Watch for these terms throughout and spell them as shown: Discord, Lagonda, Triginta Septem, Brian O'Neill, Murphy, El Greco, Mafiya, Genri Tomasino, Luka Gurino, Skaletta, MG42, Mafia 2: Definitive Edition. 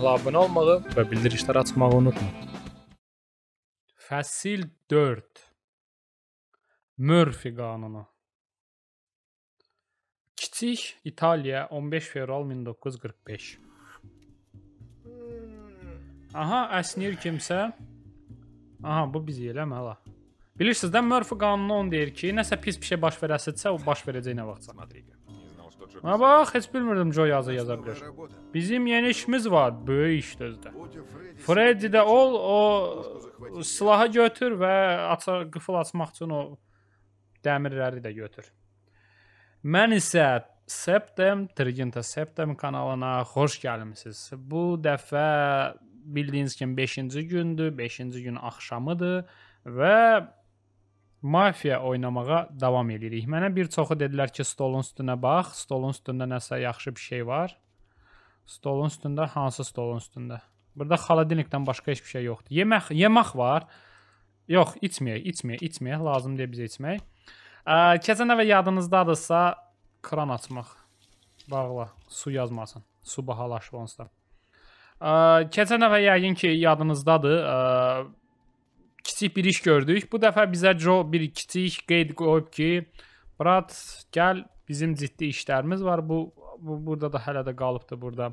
kanala abone olmağı ve bildirişleri açmağı unutma. Fəsil 4. Murphy Qanunu. Kiçik İtaliya, 15 fevral 1945. Aha, əsnir kimsə. Aha, bu biz eləmə hala. Bilirsiniz də, Murphy qanunu onu deyir ki, nəsə pis bir şey baş verəsidirsə, o baş verəcək nə vaxtsa. Ha bax, heç bilmirdim Joe yaza bilir. Bizim yeni işimiz var, böyük iş dözdə. Freddy də ol, o silahı götür və qıfıl açmaq üçün o dəmirləri də götür. Mən isə Septem, Triginta Septem kanalına xoş gəlmişsiniz. Bu dəfə bildiğiniz kimi 5-ci gündür, 5-ci gün axşamıdır və mafiya oynamağa davam edirik. Mənə bir çoxu dedilər ki, stolun üstünə bax, stolun üstündə nəsə yaxşı bir şey var. Stolun üstündə, hansı stolun üstündə? Burada xaladinikdən başqa heç bir şey yoxdur. Yemək var. Yox, içməyək, lazım deyə bizə içmək. Keçən əvə yadınızdadırsa, kran açmaq. Bağla, su yazmasın, su bahalaşı onsa. Keçən dəfə yəqin ki yadınızdadır, kiçik bir iş gördük. Bu dəfə bizə Joe bir kiçik qeyd qoyub ki, brat gəl, bizim ciddi işlərimiz var. Bu burada da hələ də qalıbdır burada.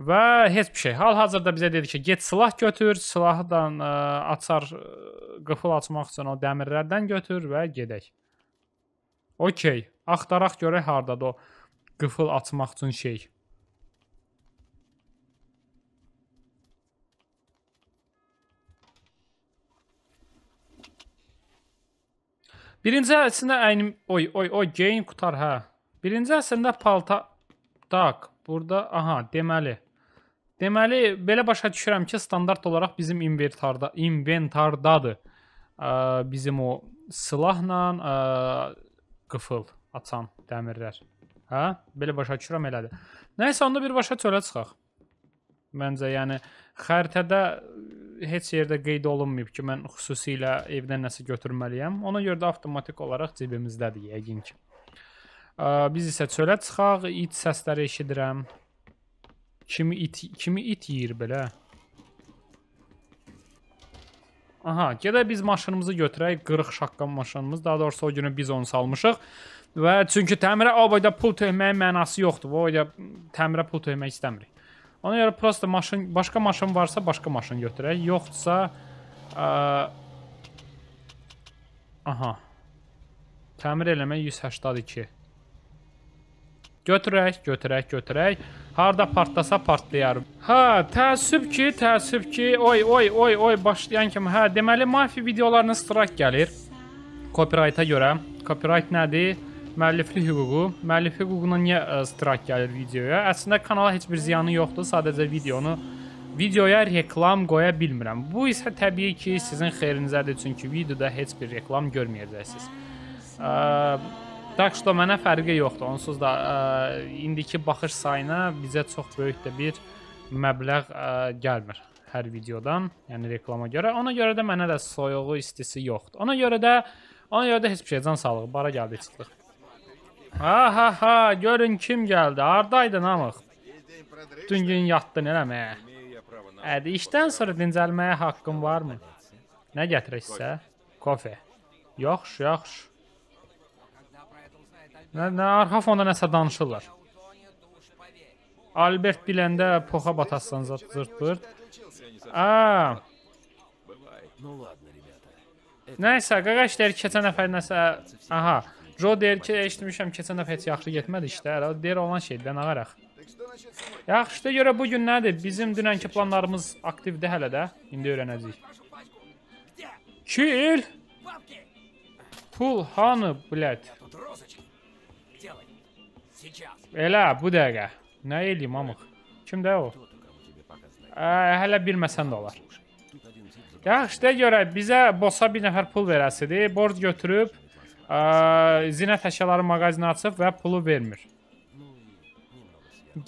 Və heç bir şey. Hal-hazırda bizə dedi ki, get silah götür, silahdan açar, qıfıl açmaq üçün o dəmirlərdən götür və gedək. Okey, axtaraq görək hardadır o qıfıl açmaq üçün şey. Birinci əslində əynim... Oy, geyin qutar, hə. Birinci əslində palta... Tak, burada... Aha, deməli. Deməli, belə başa düşürəm ki, standart olaraq bizim inventardadır. Bizim o silahla qıfıl açan dəmirlər. Hə? Belə başa düşürəm elədir. Nəysə, onda bir başa çölə çıxaq. Məncə, yəni, xəritədə... Heç yerdə qeyd olunmayıb ki, mən xüsusilə evdən nəsə götürməliyəm. Ona görə də avtomatik olaraq cibimizdədir, yəqin ki. Biz isə çölə çıxaq, it səsləri eşidirəm. Kimi it yiyir belə. Aha, gedək biz maşınımızı götürək, 40 şaqqan maşınımız. Daha doğrusu o günü biz onu salmışıq. Və çünki təmirə o boyda pul töhməyin mənası yoxdur. O boyda təmirə pul töhmək istəmirik. Ona görə prosta maşın, başqa maşın varsa başqa maşın götürək. Yoxdursa... Aha. Təmir eləmək 182. Götürək. Harada partlasa partlayar. Hə, təəssüb ki... Oy, başlayan kimi. Hə, deməli, mafiya videolarına strayk gəlir. Copyright-a görə. Copyright nədir? Müəlliflik hüququ. Müəlliflik hüququna niyə strayk gəlir videoya? Əslində kanala heç bir ziyanı yoxdur, sadəcə videoya reklam qoya bilmirəm. Bu isə təbii ki sizin xeyrinizədir, çünki videoda heç bir reklam görməyəcəksiniz. Daxildə mənə fərqi yoxdur, onsuz da indiki baxış sayına bizə çox böyük də bir məbləğ gəlmir hər videodan, yəni reklama görə. Ona görə də mənə də soyuğu istisi yoxdur. Ona görə də heç bir şey, can sağlığı, bara gəldi çıxdıq. Ha, görün kim gəldi, haradaydın amıq? Dün gün yatdın eləməyə. Ədi, işdən sonra dincəlməyə haqqım varmı? Nə gətirəksə? Kofe. Yaxşı. Arxa fonda nəsə danışırlar. Albert biləndə poxa batasın zırt-bırt. Nəysə, qaqaş deyir ki, keçən nəfər nəsə... Aha. Joe deyir ki, eşitmişəm, keçən dəfə heç yaxşı getmədi işte, deyir olan şeydir, nə qaraq. Yaxşıda görə bugün nədir? Bizim dünənki planlarımız aktivdir hələ də, indi öyrənəcəyik. Kill! Pul hanı, blət? Elə, bu dəqiqə. Nə eləyim, amıq? Kimdə o? Hələ bilməsən də olar. Yaxşıda görə bizə bossa bir nəfər pul verəsidir, borc götürüb. Zinət əşyaları mağazini açıb və pulu vermir.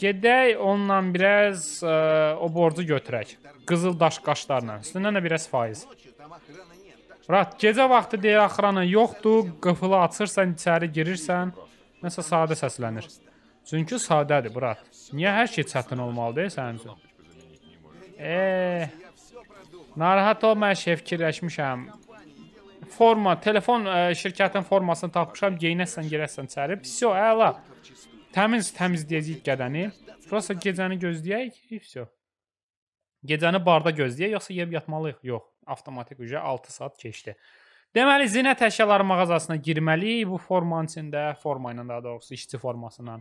Gedək onunla biraz o borcu götürək. Qızıl daş qaşlarla. Üstündən də biraz faiz. Rat, gecə vaxtı deyir axranı yoxdur. Qıfılı açırsan, içəri girirsən. Nəsə sadə səslənir. Çünki sadədir, brat. Niyə hər şey çətin olmalıdır sənin üçün? Narahat olma, hər şey fikirləşmişəm. Forma, telefon şirkətin formasını tapmışam, geyinəsən, girəsən içəri. Pisyo, əla. Təmiz, təmizləyəcəyik gədəni. Prosta gecəni gözləyək, pisyo. Gecəni barda gözləyək, yoxsa yeyib yatmalıyıq? Yox, avtomatik ücə 6 saat keçdi. Deməli, zinət əşyaları mağazasına girməliyik bu formanın içində, formayla daha doğrusu, işçi formasından.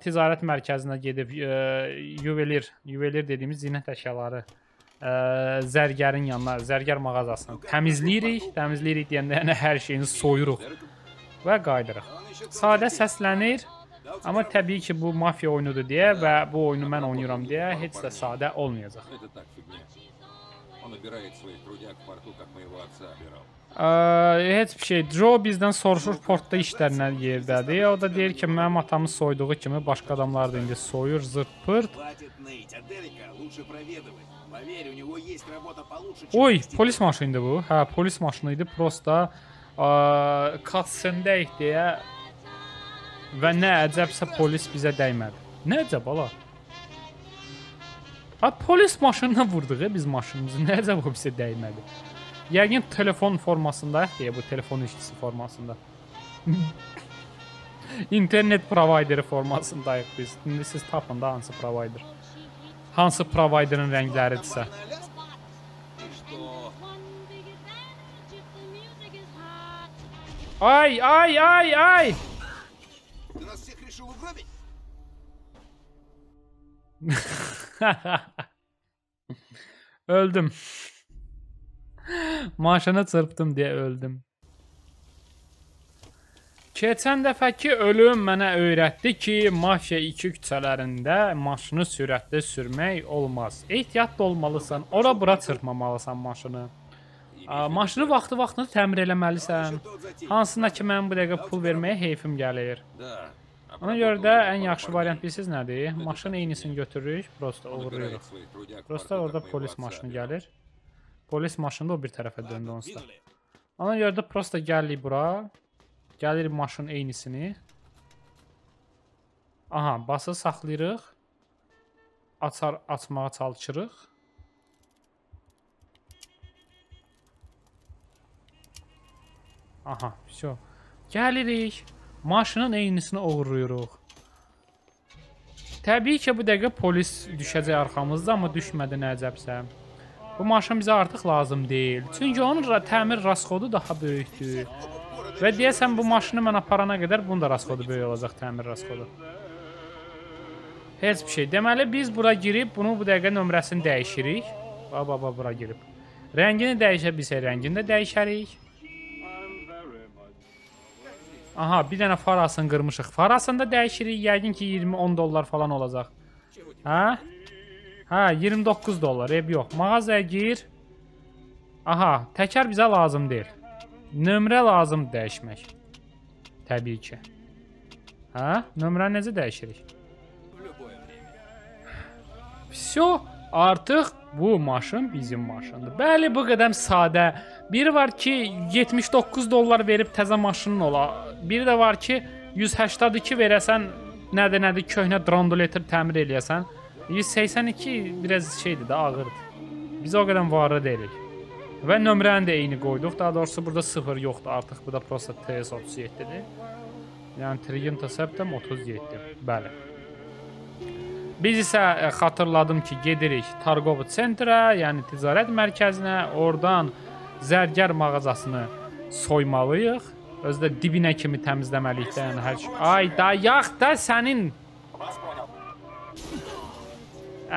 Ticarət mərkəzinə gedib yuvelir dediyimiz zinət əşyaları zərgərin yanına, zərgər mağazasını təmizləyirik deyəndə yəni hər şeyini soyuruq və qayıdırıq. Sadə səslənir, amma təbii ki bu mafiya oyunudur deyə və bu oyunu mən oynayıram deyə heç də sadə olmayacaq. Heç bir şey, Joe bizdən soruşur portda işlərinə yerdədir, o da deyir ki mənim atamı soyduğu kimi başqa adamlar da indi soyur, zırpırt. Oy, polis maşınıydı bu, hə, polis maşınıydı, prosta katsındayıq deyə və nə əcəbsə polis bizə dəymədi. Nə əcəb, ala? Ha, polis maşınına vurduq, biz maşınımızı, nə əcəb o bizə dəymədi? Yəqin telefon formasındayıq deyə, bu telefon işçisi formasında. İnternet provayderi formasındayıq biz. İndi siz tapın da hansı provayder. Hansı provayderin rəngləridirsə. Ay, ay, ay, ay! Öldüm. Maşını çırptım deyə öldüm. Keçən dəfəki ölüm mənə öyrətdi ki, Mafia 2 küçələrində maşını sürətli sürmək olmaz. Ehtiyatlı olmalısan, ora-bura çırpmamalısan maşını. Maşını vaxtı-vaxtını təmir eləməlisən. Hansına ki, mən bu dəqiqə pul verməyə heyfim gəlir. Ona görə də ən yaxşı variant bilirsiniz nədir? Maşın eynisini götürürük, prosta uğurluyoruz. Prosta orada polis maşını gəlir. Polis maşını da o bir tərəfə döndü onsuz da. Ona görə də prosta gəlirik bura. Gəlirik maşın eynisini. Aha, bası saxlayırıq. Açmağa çalışırıq. Aha, so. Gəlirik. Maşının eynisini uğurluyoruq. Təbii ki, bu dəqiqə polis düşəcək arxamızda, amma düşmədi nə əcəbsə. Bu maşın bizə artıq lazım deyil. Çünki onun təmir rasxodu daha böyükdür. Və deyəsən, bu maşını mən aparana qədər bunun da rasxodu böyük olacaq, təmir rasxodu. Heç bir şey. Deməli, biz bura girib, bunu bu dəqiqə nömrəsini dəyişirik. Baba, bura girib. Rəngini dəyişə bilsək, rəngini də dəyişərik. Aha, bir dənə farasını qırmışıq. Farasını da dəyişirik, yəqin ki, 20-10 dollar falan olacaq. Hə? Hə, 29 dollar, ev yox. Mağazaya gir. Aha, təkər bizə lazım deyil. Nömrə lazımdır dəyişmək. Təbii ki. Hə? Nömrə necə dəyişirik? Vəsyo, artıq bu maşın bizim maşındır. Bəli, bu qədəm sadə. Biri var ki, 79 dollar verib təzə maşının ola. Biri də var ki, 182 verəsən, nədir, köhnə dranduletr təmir eləyəsən. 182 biraz şeydir də, ağırdır. Biz o qədəm varı deyirik. Və nömrəni də eyni qoyduq. Daha doğrusu burada 0 yoxdur artıq. Bu da prosta TS37-dir. Yəni Triginta Septem 37. Bəli. Biz isə xatırladım ki, gedirik Targov Centrə, yəni ticarət mərkəzinə. Oradan zərgər mağazasını soymalıyıq. Özü də dibinə kimi təmizləməliyik də. Ay, dayaq da sənin...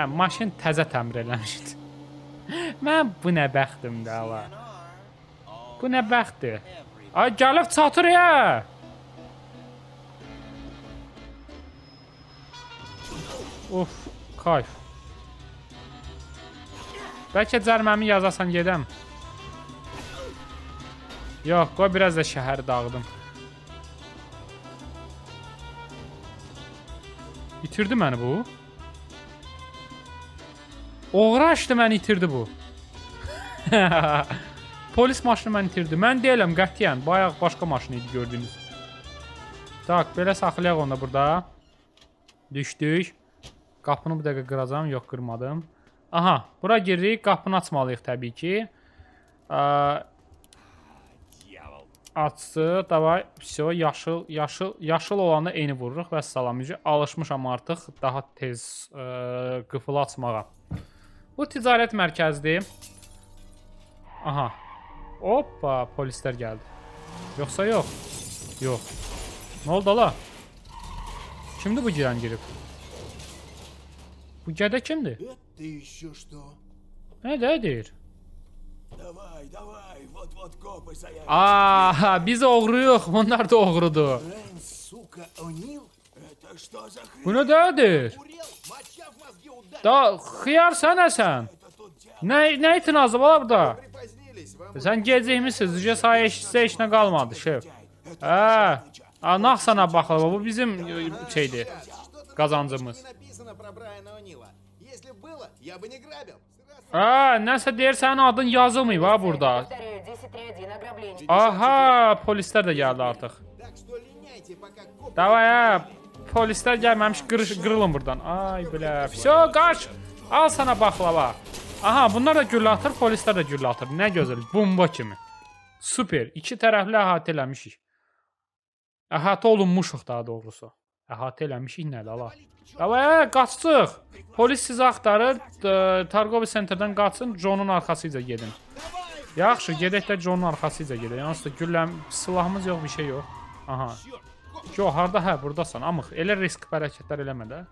Maşin təzə təmir eləmişdi. Mən bu nə bəxtim də, ala. Bu nə bəxtdir? Ay, gəlib çatır ya! Uf, kayf. Bəlkə cərməmi yazasan gedəm. Yox, qoy biraz da şəhəri dağıdım. İtirdi məni bu? Oğraşdı, mən itirdi bu. Polis maşını mən itirdi. Mən deyiləm, qətiyyən. Bayaq başqa maşını idi gördüyünüz. Tak, belə saxlayaq onda burada. Düşdük. Qapını bu dəqiqə qıracam. Yox, qırmadım. Aha, bura giririk, qapını açmalıyıq təbii ki. Açdı, davay, vəssalam, yaşıl olanı eyni vururuq, vəssalam. Alışmışam artıq daha tez qıfılı açmağa. Bu ticarət mərkəzidir. Aha, hoppa, polislər gəldi. Yoxsa yox? Yox. Nə oldu ala? Kimdir bu girən girib? Bu gədə kimdir? Nə deyir? Aaa, biz oğruyuq, bunlar da oğrudur. Bu nə deyir? Da, xiyar sənəsən. Nə itin azı var burada? Sən gecikmişsiniz, üzə sayışsə işinə qalmadı, şef. Anaq sana baxılma, bu bizim şeydir, qazancımız. Nəsə deyir, sənin adın yazılmayıb ha burada. Aha, polislər də gəldi artıq. Davay ha, polislər gəlməmiş, qırılın buradan. Ay bilə, vəsə, qaç, al sana baxlava. Aha, bunlar da güllə atır, polislər də güllə atır. Nə gözəl, bomba kimi. Süper, iki tərəfli əhatə eləmişik. Əhatə olunmuşuq daha doğrusu. Əhatə eləmişik nədir, ala? Davay, qaçsıq. Polis sizi axtarır, Targovi Centerdən qaçın, John'un arxasıyla gedin. Yaxşı, gedək də John'un arxasıyla gedək. Yalnız da gülləm, silahımız yox, bir şey yox. Aha. Yox, harada, hə, buradasan. Amıq, elə risk bərəkətlər eləmə də.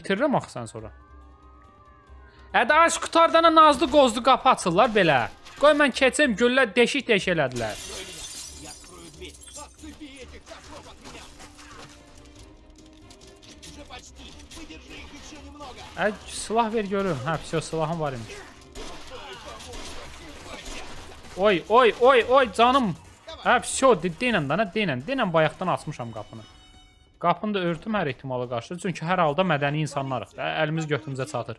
İtirirəm axı sən sonra. Hədə aşk qutardana nazlı qozlu qapı açırlar belə. Qoy mən keçim, güllər deşik-deşik elədilər. Silah ver görürüm. Hə, pis o silahım var imiş. Oy, oy, oy, oy, canım. Hə, pis o, deyinən də, nə deyinən? Deyinən bayaqdan açmışam qapını. Qapını da örtüm hər ehtimalı qarşı. Çünki hər halda mədəni insanlarıq. Əlimiz götümüzə çatır.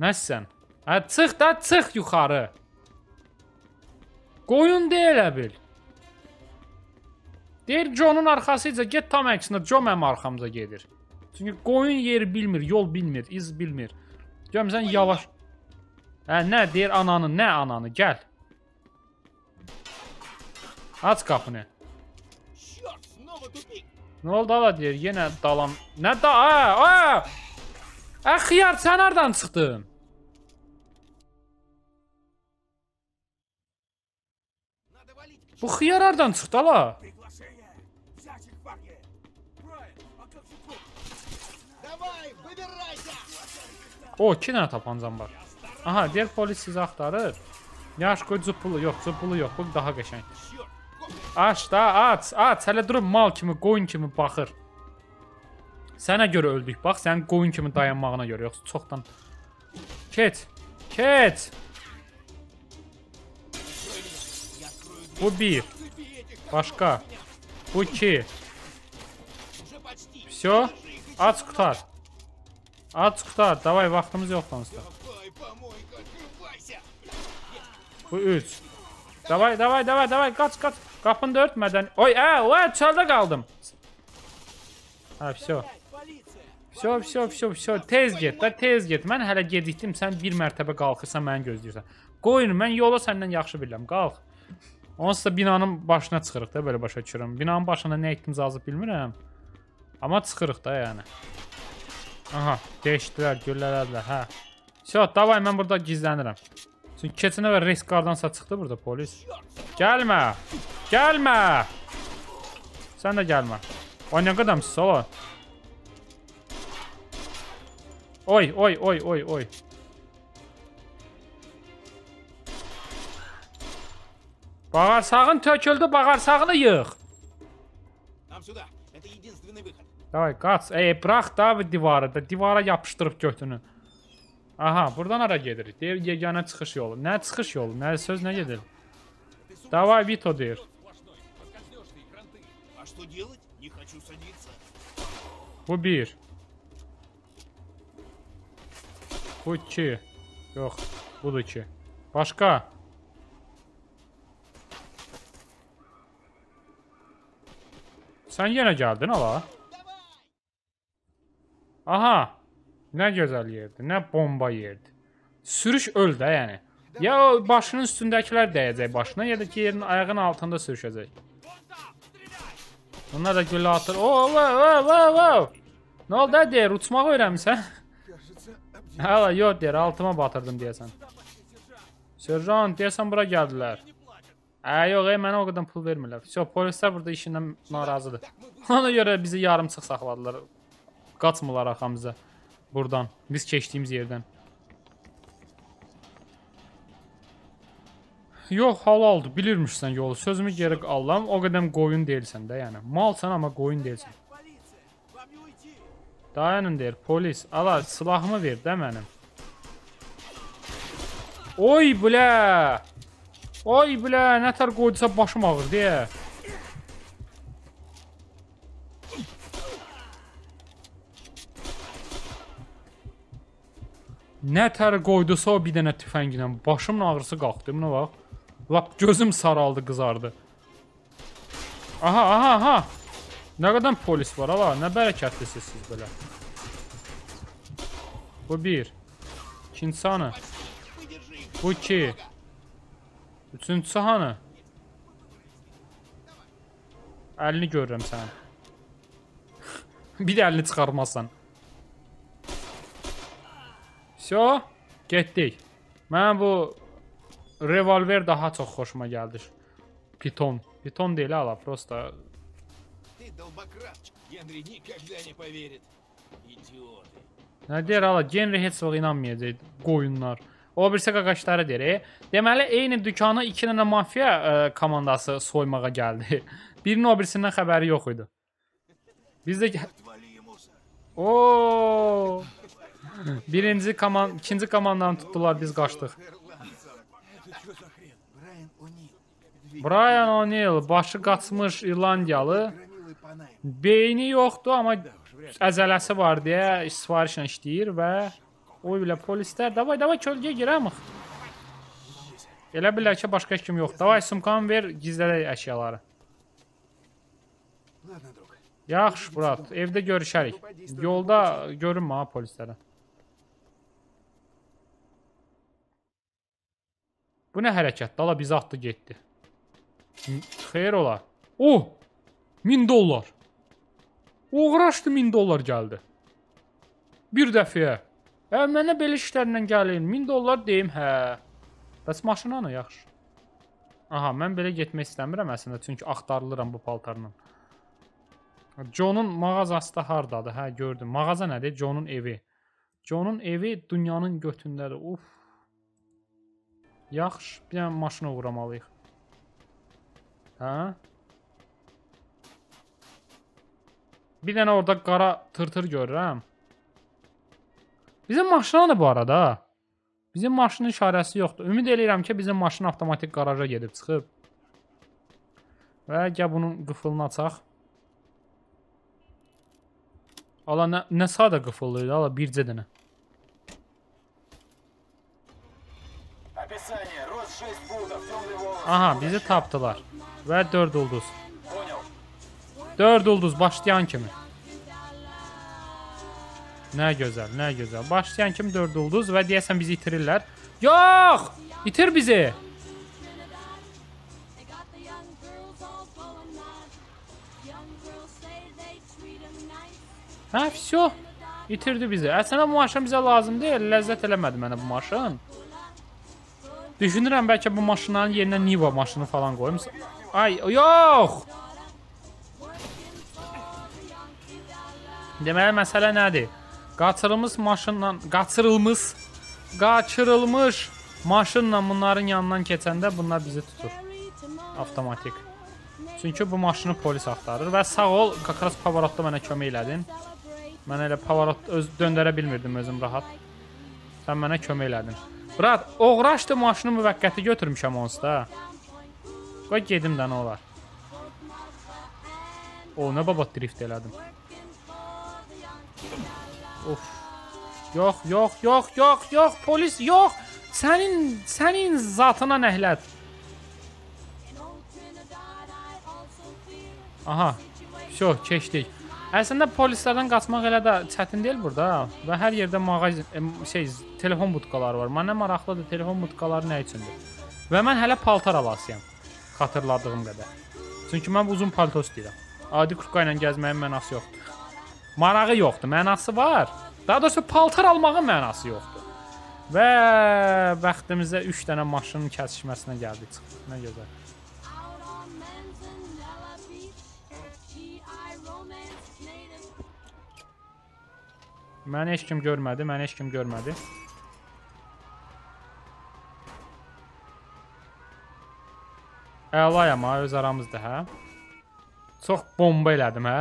Nəssən? Hə, çıx da, çıx yuxarı. Qoyun deyilə bil. Deyir, John'un arxasıca get tam əksinə, John mənim arxamıza gedir. Çünki qoyun yeri bilmir, yol bilmir, iz bilmir. Görməsən, yavaş. Hə, nə deyir ananı, nə ananı, gəl. Aç qapını. Nə oldu ala deyir, yenə dalam. Nə da, xiyar, sən hardan çıxdın? Bu xiyar hardan çıxdı ala? O, iki dənə tapancam var. Aha, deyir polis sizi axtarır. Yaxşı, qoy zıpulu yox, zıpulu yox, bu daha qəşəngdir. Aç da, aç, aç, hələ durub mal kimi, qoyun kimi baxır. Sənə görə öldük, bax, sənin qoyun kimi dayanmağına görə, yoxsa çoxdan... Keç, keç! Bu bir. Başqa. Bu iki. Vəsə, aç qutar. Aç qutar, davay, vaxtımız yoxdan usta. Bu üç. Davay, davay, davay, davay, qaç, qaç. Qapını da örtmədən... Oy, çöldə qaldım. Hə, vəsə. Vəsə, vəsə, vəsə, vəsə, tez get, tez get. Mən hələ gedikdim, sən bir mərtəbə qalxırsan, məni gözləyirsən. Qoyun, mən yola səndən yaxşı biləm, qalx. Onsuz da binanın başına çıxırıq da, belə başa düşürəm. Binanın başına nə etdimiz azıb bilmirəm. Amma çıxırıq da, yəni. Aha, dəyişdilər, göllələdilər, hə. Vəsə, davay, mən burada gizlənirəm. Çünki keçinə və reis qardansa çıxdı burada polis. Gəlmə, gəlmə. Sən də gəlmə. Ay, nə qədəmsiz, ala. Oy, oy, oy, oy, oy. Bağırsağın töküldü, bağırsağını yığ. Davay, qaç. Bıraq da divara. Divara yapışdırıb götünü. Aha, buradan ara gedirik. Deyir, yeganə çıxış yolu. Nə çıxış yolu? Nə söz, nə gedir? Davay, Vito deyir. Bu bir. Bu iki. Yox, budur iki. Başqa. Sən yenə gəldin, ala. Aha. Ne güzel yerdi, ne bomba yerdi. Sürüş öl də yəni. Ya başının üstündəkilər dəyəcək başına, ya da ki yerin ayağının altında sürüşəcək. Bunlar da güllə atır. Ne oldu da deyir, uçmağı öyrənmisən? Hala yox deyir, altıma batırdım deyəsən. Serjant deyəsən bura gəldilər. Yox, mənə o qədər pul vermirlər. Yox, polislər burada işindən narazıdır. Ona görə bizi yarımçıq saxladılar. Qaçmırlar arxamıza buradan, biz keçdiyimiz yerdən. Yox, halaldır, bilirmişsən yolu. Sözümü geri alıram, o qədər qoyun deyilsən də yəni. Malsan, amma qoyun deyilsən. Dayanın deyir, polis. Ala, silahımı ver də mənim. Oy, blə! Oy, blə, nə tər qoydusa başım ağır deyə. Nə tər qoydusa o bir dənə tüfənginə. Başımın ağrısı qalxdı, buna bax. Lap gözüm saraldı, qızardı. Aha, aha, aha. Nə qədər polis var, ala. Nə bərəkətlisiz siz belə. Bu bir. İkincisi hanı? Bu iki. Üçüncüsü hanı? Əlini görürəm sənin. Bir də əlini çıxarmazsan. Yo, getdik. Mən bu revolver daha çox xoşuma gəldi. Piton. Piton deyil hala, prosta. Nə deyir hala, Genri heç vaxt inanmayacaq qoyunlar. O birisi qaqaçları deyir. Deməli, eyni dükkana iki dənə mafiya komandası soymağa gəldi. Birinin o birisindən xəbəri yox idi. Biz də... Ooo... Birinci komand, ikinci komandanı tutdular, biz qaçdıq. Brian O'Neill, başı qaçmış İrlandiyalı. Beyni yoxdur, amma əzələsi var deyə sifarişlə işləyir və o ilə polislər, davay, davay, kölgəyə girəmik. Elə bilər ki, başqa kim yoxdur. Davay, sumkanı ver, gizlədək əşyaları. Yaxşı, Murat, evdə görüşərik. Yolda görünmə ha polislərə. Bu nə hərəkətdir? Ala bizi atdı, getdi. Xeyr ola. Oh! $1000. Oğraşdı, $1000 gəldi. Bir dəfəyə. Mənə belə işlərlə gəlin. $1000 deyim, hə. Bəs maşınanı, yaxşı. Aha, mən belə getmək istəmirəm əslində. Çünki axtarılıram bu paltarla. John'un mağazası da hardadır? Hə, gördüm. Mağaza nədir? John'un evi. John'un evi dünyanın götündədir. Uf. Yaxşı, bir dənə maşına uğramalıyıq. Hə? Bir dənə orada qara tırtır görürəm. Bizim maşına da bu arada. Bizim maşının işarəsi yoxdur. Ümid eləyirəm ki, bizim maşın avtomatik qaraja gedib çıxıb. Və gəl bunun qıfılını açaq. Ala, nə sadə qıfıllıydı, ala, bircə dənə. Aha, bizi tapdılar. Və 4 ulduz. 4 ulduz, başlayan kimi. Nə gözəl, nə gözəl. Başlayan kimi 4 ulduz və deyəsən bizi itirirlər. Yox! İtir bizi! Hə, vəsyo, itirdi bizi. Əslində bu maşın bizə lazım deyil, ləzzət eləmədi mənə bu maşın. Düşünürəm, bəlkə bu maşınların yerinə Niva maşını falan qoymusun. Ay, yox! Deməli, məsələ nədir? Qaçırılmış maşınla, qaçırılmış maşınla bunların yanından keçəndə bunlar bizi tutur. Avtomatik. Çünki bu maşını polis axtarır. Və sağ ol, qaqras pavarotda mənə kömək elədin. Mən elə pavarot döndərə bilmirdim özüm rahat. Sən mənə kömək elədin. Brad, oğraşdı maşını müvəqqəti götürmüşəm onsuz da. Qoy gedim də nə olar. O, nə baba drift elədim. Of. Yox, yox, yox, yox, yox, polis, yox. Sənin zatına nəhlət. Aha. Şox, keçdik. Əslində polislərdən qaçmaq elə də çətin deyil burada. Və hər yerdə telefon butqaları var. Mənə maraqlıdır, telefon butqaları nə üçündür? Və mən hələ paltar alasıyam, xatırladığım qədər. Çünki mən uzun palto istəyirəm. Adi kurka ilə gəzməyin mənası yoxdur. Marağı yoxdur, mənası var. Daha doğrusu paltar almağın mənası yoxdur. Və vaxtımızda 3 dənə maşının kəsişməsinə gəldik, çıxdı. Nə gözəl. Məni heç kim görmədi, məni heç kim görmədi. Əlayam ha, öz aramızda hə. Çox bomba elədim hə.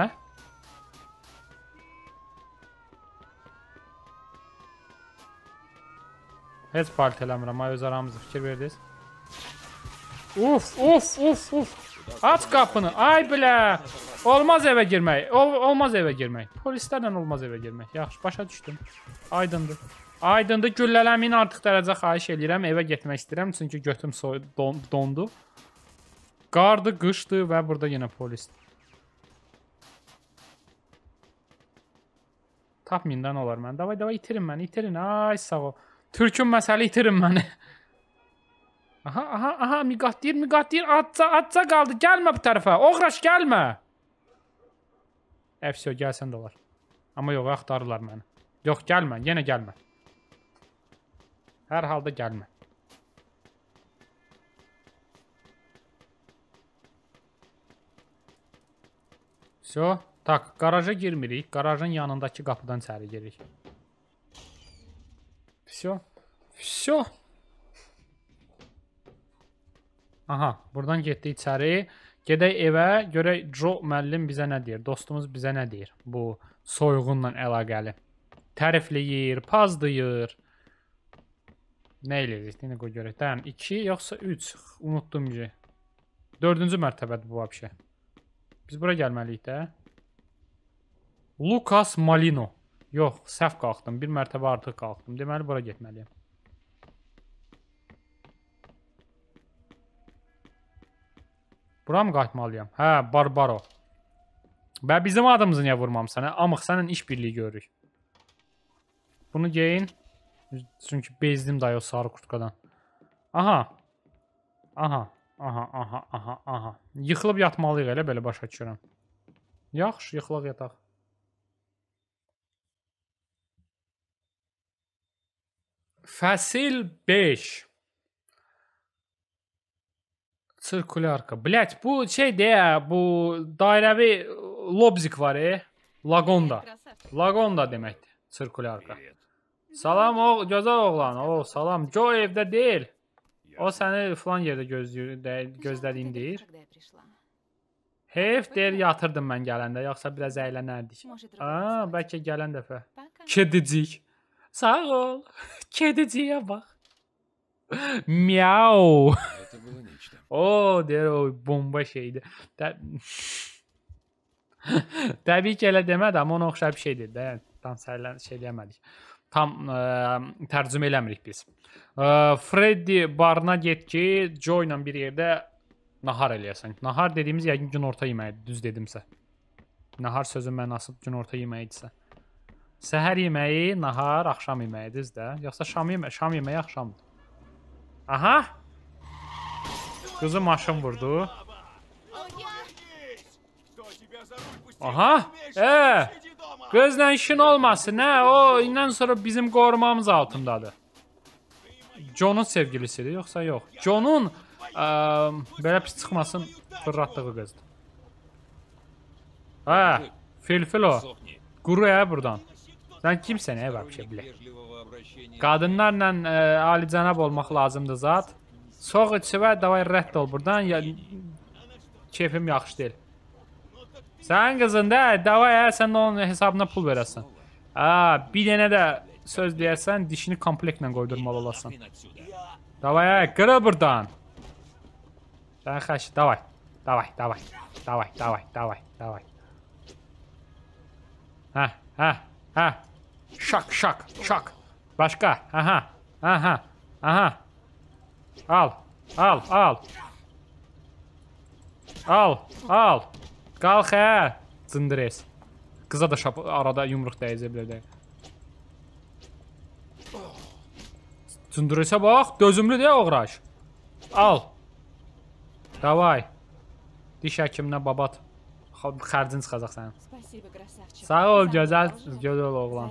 Heç part eləmirəm ha, öz aramızda fikir verdiniz. Uf, uf, uf, uf. Aç qapını, ay bilə. Olmaz evə girmək, olmaz evə girmək. Polislərlə olmaz evə girmək. Yaxşı, başa düşdüm. Aydındır. Aydındır, güllələmin artıq dərəcə xahiş edirəm. Evə getmək istəyirəm, çünki götüm dondu. Qardı, qışdı və burada yenə polisdir. Tapmindən olar mən. Davay, davay, itirin məni, itirin. Ay, sağ ol. Türkün məsəli itirin məni. Aha, aha, aha, miqat deyir, atca qaldı, gəlmə bu tərəfə, oğraş, gəlmə. Əfsiyo, gəlsən də olar. Amma yox, axtarırlar məni. Yox, gəlmə, yenə gəlmə. Hər halda gəlmə. Vəsə, tak, qaraja girmirik, qarajın yanındakı qapıdan içəri giririk. Vəsə, vəsə. Aha, buradan getdi içəri. Gedək evə, görək Joe müəllim bizə nə deyir, dostumuz bizə nə deyir bu soyğunla əlaqəli. Tərifləyir, pazlayır. Nə eləyirik, nə qoy görək. Dəyəm, 2 yoxsa 3, unutdum ki. 4-cü mərtəbədir bu vəbşə. Biz bura gəlməliyik də. Lukas Malino. Yox, səhv qalxdım, bir mərtəbə artıq qalxdım. Deməli, bura getməliyəm. Bura mı qayıtmalıyam? Hə, Barbaro. Bə, bizim adımızı niyə vurmamsan? Amıq, sənin iş birliyi görürük. Bunu geyin. Çünki bezdim dayı o sarı kurtqadan. Aha. Aha. Aha, aha, aha, aha. Yıxılıb yatmalıyıq, elə belə başa düşürəm. Yaxşı, yıxılaq yataq. Fəsil 5. Sirkulyarka. Blять, bu şey deyə, bu dairəvi lobzik var, Lagonda. Lagonda deməkdir, sirkulyarka. Salam, o gözəl oğlan, o salam. Joe evdə deyil. O səni filan yerdə gözlədiyini deyir. Heyf, deyir, yatırdım mən gələndə, yoxsa biraz əylənərdik. Aa, bəlkə gələn dəfə. Kedicik. Sağ ol. Kediciyə bax. Miau. O, deyir, o bomba şeydir. Təbii ki, elə demədi, amma ona oxşar bir şeydir. Tam səyləmədik. Tam tərcümə eləmirik biz. Freddy barına get ki, Joe ilə bir yerdə nahar eləyəsən. Nahar dediyimiz yəqin gün orta yeməyidir, düz dedimsə. Nahar sözün mənası gün orta yeməyidirsə. Səhər yeməyi, nahar, axşam yeməyidir də. Yoxsa şam yeməyi axşamdır. Aha! Qızı maşın vurdu. Aha! Qızla işin olmasın, hə? O, indən sonra bizim qorumamız altındadır. John'un sevgilisidir, yoxsa yox. John'un belə pis çıxmasın fırlatdığı qızdır. Hə, fil o. Quru ə buradan. Sən kimsən ə, vəbşə bilək. Qadınlarla alicənab olmaq lazımdır zat. Soğ içivə, davay rədd ol buradan. Keyfim yaxşı deyil. Sən qızın da, davay ə, sən də onun hesabına pul verəsən. Bir dənə də söz deyərsən, dişini kompleklə qoydurmalı olasın. Davay ə, qırıl buradan. Sən xəşi, davay. Davay, davay, davay, davay, davay, davay. Həh, həh, həh. Şak, şak, şak. Başqa, aha, aha, aha. Al, al, al. Al, al. Qalx, hə, cındres. Qıza da şapı arada yumruq dəyəcə bilərdi. Tündürəsə bax, dözümlüdür oğraş. Al. Davay. Diş həkiminə babat. Xərcin çıxacaq sənin. Sağ ol, gözəl, gözəl oğlan.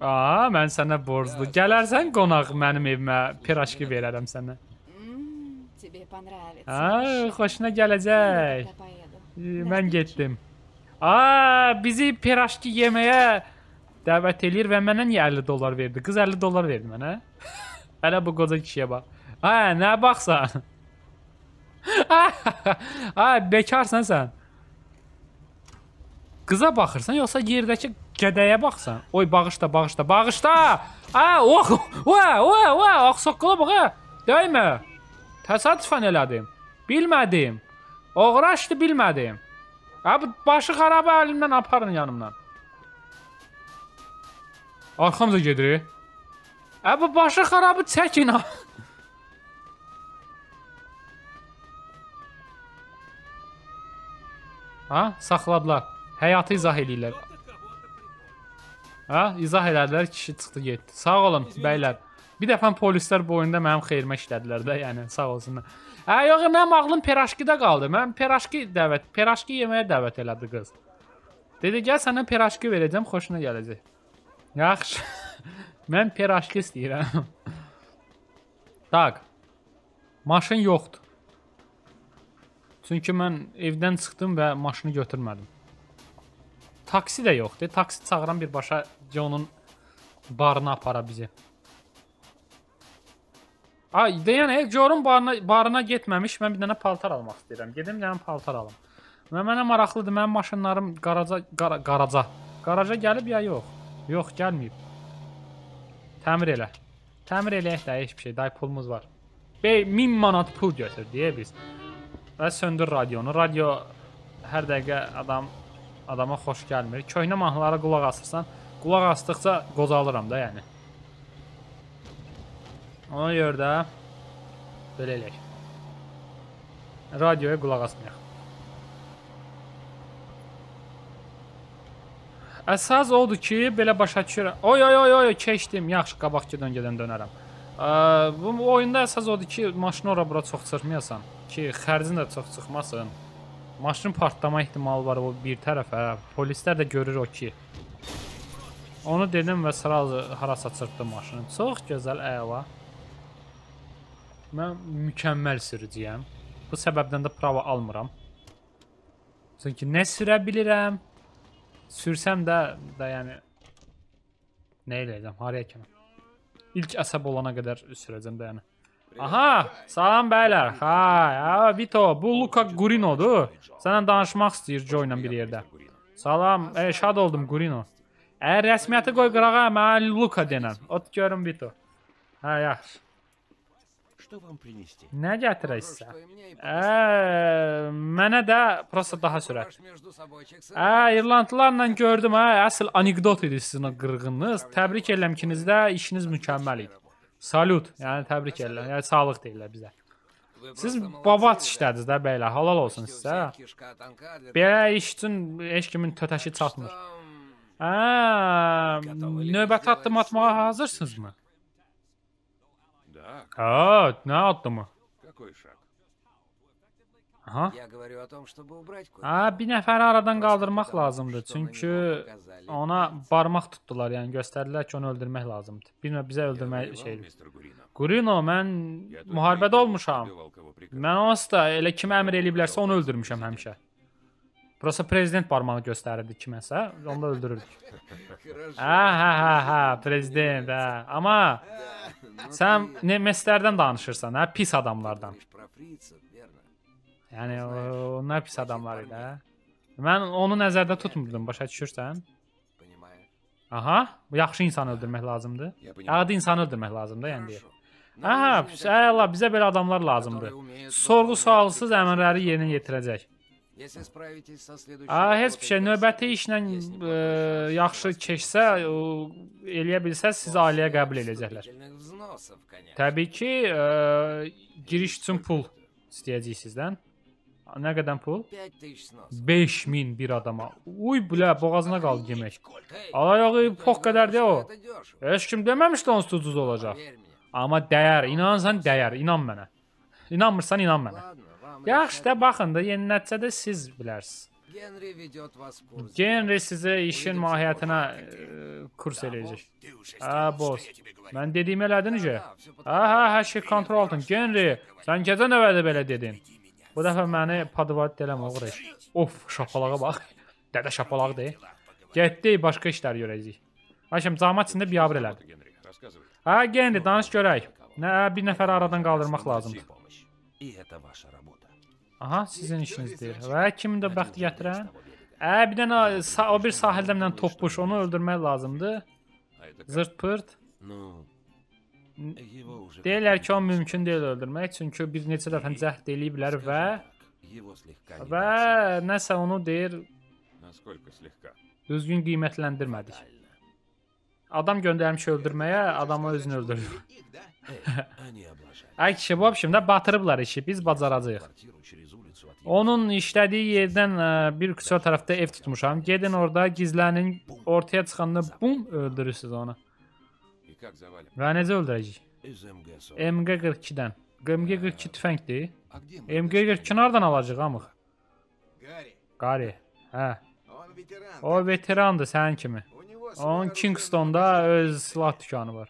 Aa, mən sənə borclu. Gələrsən qonaq mənim evimə, pirajki verərəm sənə. Aa, xoşuna gələcək. Mən getdim. Aa, bizi pirajki yeməyə dəvət eləyir və mənə niyə 50 dollar verdi? Qız 50 dollar verdi mənə. Hələ bu qoca kişiyə bax. Haa, nə baxsan? Haa, bekarsan sən. Qıza baxırsan, yoxsa yerdəki gədəyə baxsan? Oy, bağışda, bağışda, bağışda! Haa, ox, axsoqqala baxa! Dəymə! Təsadüfən elədim. Bilmədim. Oğraşdı, bilmədim. Abi, başı xarabı əlimdən aparın yanımdan. Arxamıza gedirik. Abi, başı xarabı çəkin. Ha, saxladılar. Həyatı izah eləyirlər. Ha, izah elədilər, kişi çıxdı getdi. Sağ olun, bəylər. Bir dəfən polislər bu oyunda mənim xeyrimə işlədilər də, yəni sağ olsunlar. Hə, yox, mənim ağlım pirajkidə qaldı. Mən pirajki yeməyə dəvət elədi qız. Dedi, gəl səndən pirajki verəcəm, xoşuna gələcək. Yaxşı. Mən pirajki istəyirəm. Tak. Maşın yoxdur. Çünki mən evdən çıxdım və maşını götürmədim. Taksi də yoxdur. Taksi çağıran birbaşa John'un barına apara bizi. Ay, deyən, John'un barına getməmiş, mən bir dənə paltar almaq istəyirəm. Gedim, dənə paltar alım. Mənə maraqlıdır, mənim maşınlarım qaraca gəlib ya yox? Yox, gəlməyib. Təmir elə. Təmir eləyək də, heç bir şey, day pulumuz var. 1000 manat pul götür, deyə biz. Və söndür radionu. Radio hər dəqiqə adama xoş gəlmir. Köhnə mahnılara qulaq asırsan, qulaq asdıqca qozalıram da, yəni. Ona görə də belə eləyək. Radioya qulaq asmayaq. Əsas odur ki, belə başa düşürəm. Oy, oy, oy, oy, keçdim. Yaxşı, qabaqçı döngədən dönərəm. Bu oyunda əsas odur ki, maşını ora-bura çox çırpmayasan. Ki xərcin də çox çıxmasın. Maşının partlama ehtimalı var o bir tərəfə. Polislər də görür o ki. Onu dedim və sırası harasa çırpdı maşını. Çox gözəl, əla. Mən mükəmməl sürücüyəm. Bu səbəbdən də prava almıram. Çünki nə sürə bilirəm. Sürsəm də yəni nə eləyəcəm, haraya kimi. İlk əsəb olana qədər sürəcəm də yəni. Aha, salam bəylər, ha, Vito, bu Luka Gurino'dur, sənə danışmaq istəyir Joe ilə bir yerdə. Salam, şad oldum Gurino. Rəsmiyyəti qoy qırağa, mənə Luka denən, ot görüm Vito. Hə, yaxşı. Nə gətirək sizə? Mənə də prosta daha sürət. İrlandlarla gördüm, əsl anekdot idi sizin o qırğınınız, təbrik eləmkinizdə işiniz mükəmməl idi. Salut, yəni təbrik edirlər, yəni sağlıq deyirlər bizə. Siz babat işlədiniz də bəylə, halal olsun sizə. Belə iş üçün heç kimin tötəşi çatmır. Haa, növbəti addım atmağa hazırsınızmı? Haa, nə addımı? Haa, bir nəfəri aradan qaldırmaq lazımdır, çünki ona barmaq tutdular, yəni göstərdilər ki, onu öldürmək lazımdır. Bilmə, bizə öldürmək şeydir. Gurino, mən müharibədə olmuşam. Mən onsuz da elə kimi əmr eləyiblərsə, onu öldürmüşəm həmişə. Burası prezident barmağı göstərirdi kiməsə, onu da öldürürdük. Hə, prezident, hə. Amma sən meslərdən danışırsan, hə, pis adamlardan. Yəni, onlar pis adamlar idi, hə? Mən onu nəzərdə tutmurdum, başa düşürsən? Aha, yaxşı insanı öldürmək lazımdır. Adi insanı öldürmək lazımdır, yəni deyək. Aha, əla, bizə belə adamlar lazımdır. Sorğu-sualsız əmrləri yerinə yetirəcək. Heç bir şey, növbəti işlə yaxşı keçsə, eləyə bilsə, sizi ailəyə qəbul edəcəklər. Təbii ki, giriş üçün pul istəyəcəyik sizdən. Ne kadar pul? 5000 bir adama. Uy bile boğazına kaldı yemek. Alayağı poh kadar de o. Hiç kim dememiş onsuz olacak. Ama değer. İnansan değer. İnan bana. İnanmırsan inan bana. Yaxşı da bakın da yeni netse de siz bilersiniz. Genri size işin mahiyatına kurs eləyəcək. Ha boss. Mən dediyimi elədin necə? Ha her şey kontrol altın. Genri sen gecə növbədə belə dedin. Bu dəfə məni padvat eləmə uğraş. Of şapalağa bax. Dədə şapalaqdır. Getdik başqa işlər görəcəyik. Aşım cəmaət içində biabr elədi. Ha Genri danış görək. Nə bir nəfər aradan qaldırmaq lazımdır. Aha sizin işinizdir. Ve kimin de bəxti gətirən? Bir dənə o bir sahildə minən toppuş onu öldürmək lazımdır. Zırt pırt. Deyirlər ki o mümkün deyil öldürmək. Çünki bir neçə dəfə cəhd eləyiblər və nəsə onu deyir düzgün qiymətləndirmədik. Adam göndermiş öldürməyə, adamı özünü öldürür. Ay kişi, bu şimdi batırıblar işi, biz bacaracağıq. Onun işlədiyi yerdən bir küçə tarafda ev tutmuşam. Gedin orada gizlənin, ortaya çıxanda bum öldürürsünüz onu. Və necə öldürəcəyik? MG42-dən. MG42 tüfəngdir. MG42 nardan alacaq amıq? Qari. Hə. O veterandır sənin kimi. Onun Kingston'da öz silah dükkanı var.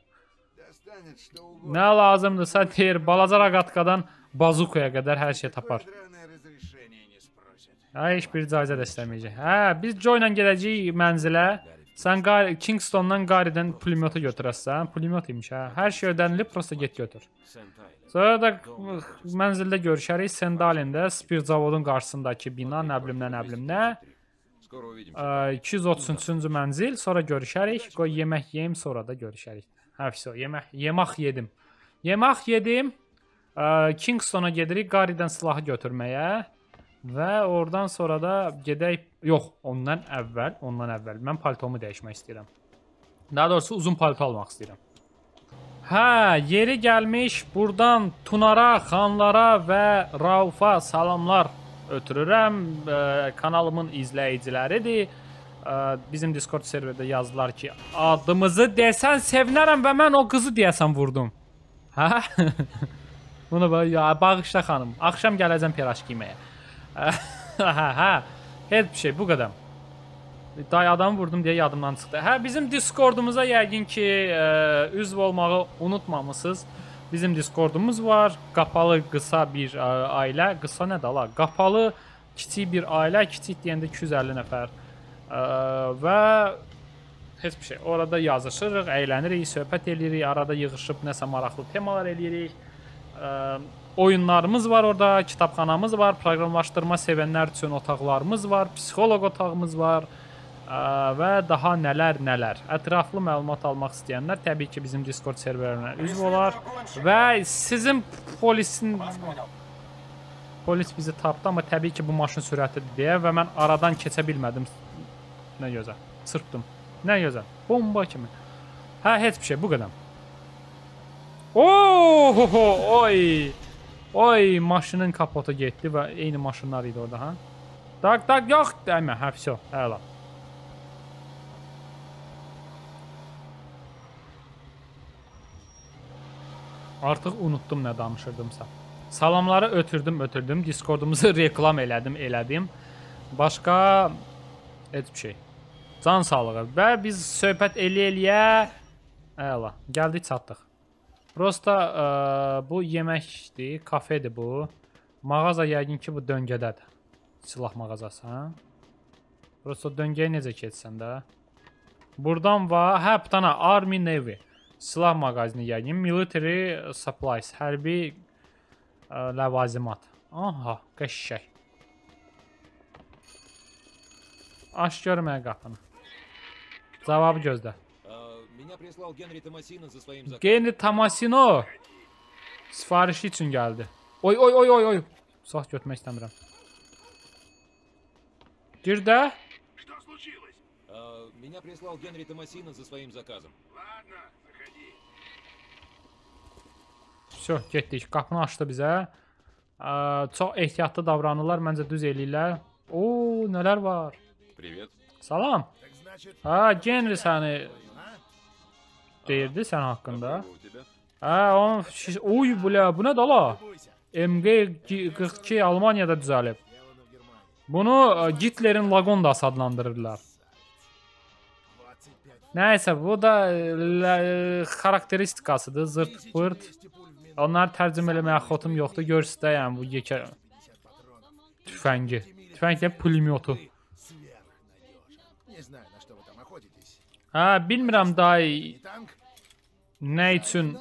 Ne lazımdırsa deyir, balaca raqatkadan bazukaya kadar her şey tapar. Ha, hiç bir caiz edəsləməyəcək. Ha, biz Joy'la geləcəyik mənzilə. Sən Kingston'dan Qari'dən pulemyotu götürəsən. Pulemyot imiş ha. Her şey ödənilib, prosta get götür. Sonra da mənzildə görüşərik. Sendalin'də Spir Zavodun qarşısındakı bina nəblimlə. 233-cü mənzil, sonra görüşərik. Qoy yemək yeyim, sonra da görüşərik. Həfsə, yemək yedim. Yemək yedim. Kingston'a gedirik, Qari'dən silahı götürməyə. Və oradan sonra da gedək... Yox, ondan əvvəl. Mən paltomu dəyişmək istəyirəm. Daha doğrusu uzun palto almaq istəyirəm. Hə, yeri gəlmiş. Buradan Tunara, Xanlara və Raufa salamlar ötürürəm. Kanalımın izləyiciləridir. Bizim Discord serverdə yazdılar ki adımızı desən sevinərəm və mən o qızı deyəsən vurdum. Hə? Bunu bağışla xanım. Axşam gələcəm piraşk yeməyə. Hə. Heç bir şey bu qədər. Day adamı vurdum deyə yadımdan çıxdı. Hə, bizim Discordumuza yəqin ki üzv olmağı unutmamışsınız. Bizim Discordumuz var. Qapalı qısa bir ailə. Qısa nədir ala? Qapalı kiçik bir ailə. Kiçik deyəndə 250 nəfər. Və heç bir şey. Orada yazışırıq, əylənirik, söhbət edirik. Arada yığışıb nəsə maraqlı temalar edirik. Oyunlarımız var orada. Kitabxanamız var. Proqramlaşdırma sevənlər üçün otaqlarımız var. Psixoloq otağımız var. Və daha nələr. Ətraflı məlumat almaq istəyənlər təbii ki bizim Discord serverinə üzv olar. Və sizin polis bizi tapdı, amma təbii ki bu maşın sürətlidir deyə və mən aradan keçə bilmədim. Nə gözəl. Çırpdım. Nə gözəl. Bomba kimi. Hə, heç bir şey. Bu qədər. Ohoho. Oy. Oy. Maşının kapotu getdi və eyni maşınlar idi orada. Ha? Tak. Yox. Dəymə. Hə, vəsə. Əla. Artıq unutdum nə danışırdımsa. Salamları ötürdüm. Discordumuzu reklam elədim. Başqa heç bir şey. Can sağlığı. Və biz söhbət eləyə. Əla. Gəldik, çatdıq. Prosta bu yeməkdir. Kafedir bu. Mağaza yəqin ki bu döngədədir. Silah mağazası. Hə? Prosta döngəyə necə keçsən də. Buradan var. Hə, bir dana Army Navy. Silah mağazini yəqin. Military Supplies. Hərbi ləvazimat. Aha, qəşşək. Aç görməyə qapını. Cavabı gözlə. Genri Tomasino sifarişi üçün gəldi. Oy. Silah götürmək istəmirəm. Gir də. Getdik. Qapını açdı bizə. Çox ehtiyatlı davranırlar, məncə düz eləyirlər. Oo, nələr var? Privet. Salam. Ha, Genri səni deyirdi sən haqqında. Ha, onun oy bulə, bu nə dala? MG42 Almaniyada düzəlib. Bunu Hitlerin Lagondası adlandırırlar. Neyse, bu da karakteristikasıdır, zırt pırt. Onları tərcüm eləməyə xotum yoxdur, görsüdəyəm bu yekə tüfəngi. Tüfənglə pulemyotu. Ha, bilmirəm dayı nə üçün,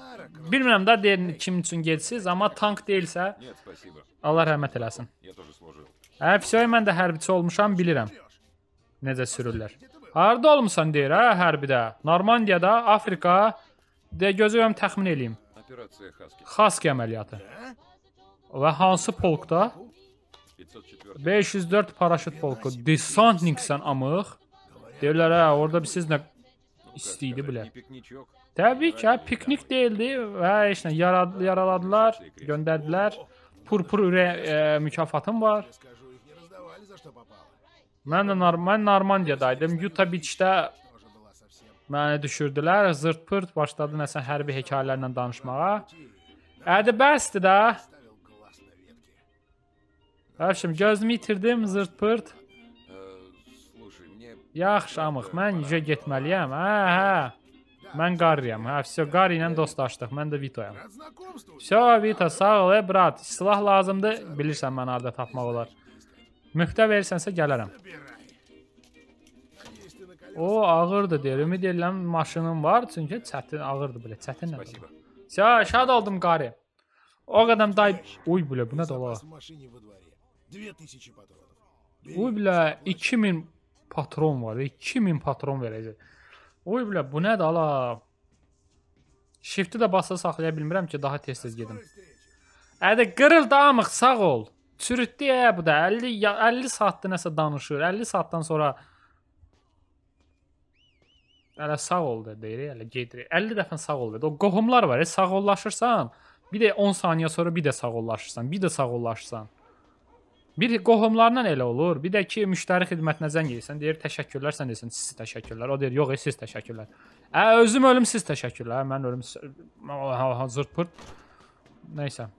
bilmirəm da deyin kim üçün gedirsiniz, amma tank deyilsə, Allah rəhmət eləsin. Hə, fisiyoyu mən də hərbiçi olmuşam, bilirəm necə sürürlər. Harada olmuşsan deyir, hə, hərbidə. Normandiyada, Afrika, gözüyəm təxmin eləyim. Xaski əməliyyatı. Və hansı polkda? 504 paraşüt polku. Desantniksən amıq. Deyirlər, hə, orada siz nə istəyidi bilə. Təbii ki, hə, piknik deyildi. Və heç nə, yaraladılar, göndərdilər. Purpur mükafatım var. Mən Normandiyadaydım, Utah Beach-də məni düşürdülər, zırt pırt başladı nəsə hərbi hekayələrlə danışmağa. Ədi bəsdir də. Həşim, gözümü itirdim, zırt pırt. Yaxşı amıq, mən yücə getməliyəm, hə. Mən Qarriyəm, hə, vəsə Qarri ilə dostlaşdıq, mən də Vitoyam. Vəsə Vito, sağ ol, brat, silah lazımdır, bilirsən mən arada tapmaq olar. Müftə verirsənsə gələrəm. O ağırdır deyir. Ümid edirəm maşının var. Çünki çətin ağırdır belə. Çətin nədir? Şad oldum qari. O qədər day... Uy bilə bu nə dolar? Uy bilə 2000 patron var. 2000 patron verəcək. Uy bilə bu nə dolar? Shift'i də basa saxlaya bilmirəm ki daha tez-tez gedim. Ədə qırıl damıq sağ ol. Çürütdü ya bu da 50 saatda nəsə danışır, 50 saatdan sonra hələ sağ ol da deyirik, hələ gedirik, 50 dəfən sağ ol da, o qohumlar var, sağ ollaşırsan, bir də 10 saniyə sonra bir də sağ ollaşırsan, bir də sağ ollaşırsan, bir qohumlarla elə olur, bir də ki müştəri xidmətinə zəng edirsən, deyir təşəkkürlər, sən deyirsən siz təşəkkürlər, o deyir yox siz təşəkkürlər, özüm ölüm siz təşəkkürlər, mən ölüm zırt pırt, neysə.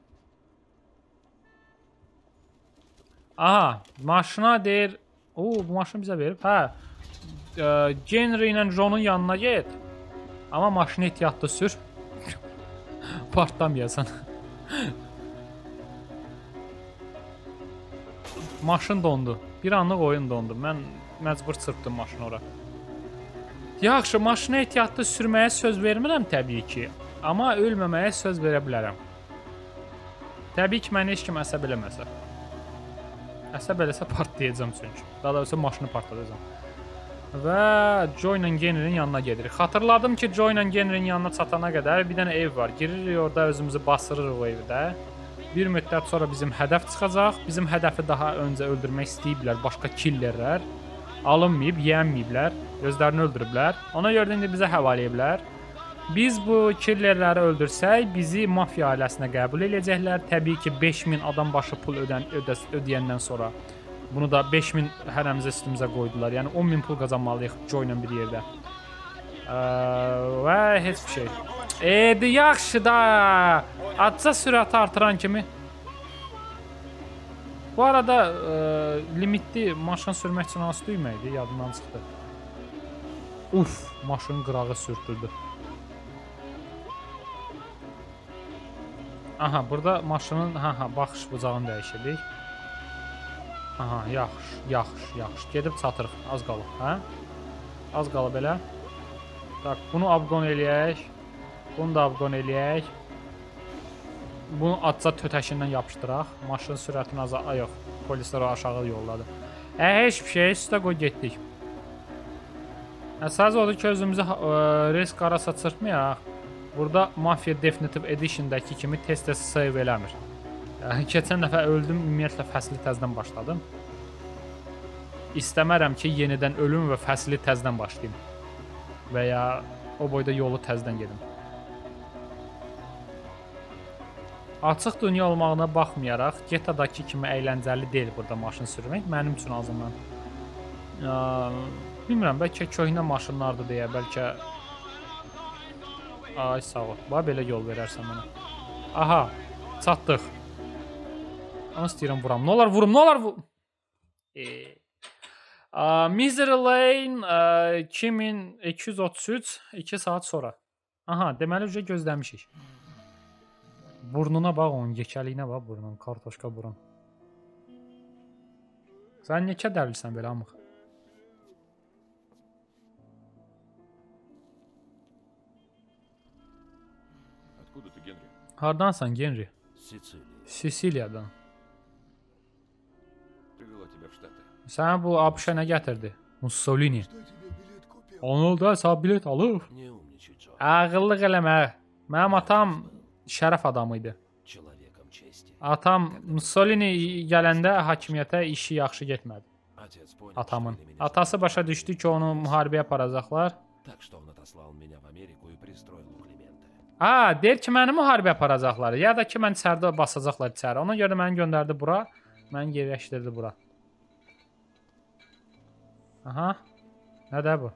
Aha, maşına deyir, ooo, bu maşını bizə verib, hə, Genri ilə Jonun yanına get, amma maşını ehtiyatlı sür, partlamayasan. Maşın dondu, bir anlıq oyun dondu, mən məcbur çırpdım maşını ora. Yaxşı, maşını ehtiyatlı sürməyə söz vermirəm təbii ki, amma ölməməyə söz verə bilərəm. Təbii ki, mən heç kim əsəb eləməsə. Əsəb eləsə partlayacam çünki. Daha doğrusu maşını partlayacam. Və Joe ilə Genrinin yanına gedirik. Xatırladım ki Joe ilə Genrinin yanına çatana qədər bir dənə ev var. Giririk orada özümüzü basırırıq o evdə. Bir müddət sonra bizim hədəf çıxacaq. Bizim hədəfi daha öncə öldürmək istəyiblər. Başqa killerlər. Alınmayıb, yeyənməyiblər. Özlərini öldürüblər. Ona görə indi bizə həvalə ediblər. Biz bu killerləri öldürsək, bizi mafiya ailəsinə qəbul edəcəklər. Təbii ki, 5000 adam başı pul ödəyəndən sonra bunu da 5000 hərəmizə üstümüzə qoydular. Yəni 10000 pul qazanmalıyıq Joe ilə bir yerdə. Və heç bir şey. Eydi, yaxşı da. Atca sürəti artıran kimi. Bu arada limitli maşın sürmək üçün hansı düyməkdir? Yadından çıxdı. Uf, maşın qırağı sürtüldü. Aha, burada maşının baxış bucağını dəyişirdik. Aha, yaxşı, yaxşı, yaxşı. Gedib çatırıq, az qalıb, hə? Az qalıb elə. Tak, bunu abqon eləyək. Bunu da abqon eləyək. Bunu atca tötəşindən yapışdıraq. Maşının sürətini azal... Ay, yox, polislər o aşağı yolladı. Heç bir şey, üstə qoy getdik. Əsas odur ki, özümüzü risk arasa çırpmayaq. Burada Mafia Definitive Edition-dəki kimi tez-tez save eləmir. Keçən dəfə öldüm, ümumiyyətlə fəsli təzdən başladım. İstəmərəm ki, yenidən ölüm və fəsli təzdən başlayayım. Və ya o boyda yolu təzdən gedim. Açıq dünya olmağına baxmayaraq, GTA'dakı kimi əyləncəli deyil burada maşın sürmək, mənim üçün azından. Bilmirəm, bəlkə köhnə maşınlardır deyə, bəlkə... Ay, sağ ol, bax, belə yol verərsən mənə. Aha, çatdıq. Ama istəyirəm vuram, nə olar vurum, nə olar vurum? Misery Lane 2233, 2 saat sonra. Aha, deməli, uca gözləmişik. Burnuna bax onun, yekəliyinə bax burnun, kartoşka burun. Sən nekə dərlisən belə amıq? Hardansan, Genri? Sisiliyadan. Sən bu APŞ-ə nə gətirdi? Mussolini. Onu da sağ bilet alıb. Ağıllıq eləmə. Mənim atam... Şərəf adamıydı. Atam Mussolini gələndə hakimiyyətə işi yaxşı getmədi. Atamın. Atası başa düşdü ki, onu müharibəyə aparacaqlar. Aa, deyir ki, məni müharibəyə aparacaqlar. Ya da ki, mən içərdə basacaqlar içəri. Ona görə məni göndərdi bura. Məni yerləşdirdi bura. Aha. Nədir bu?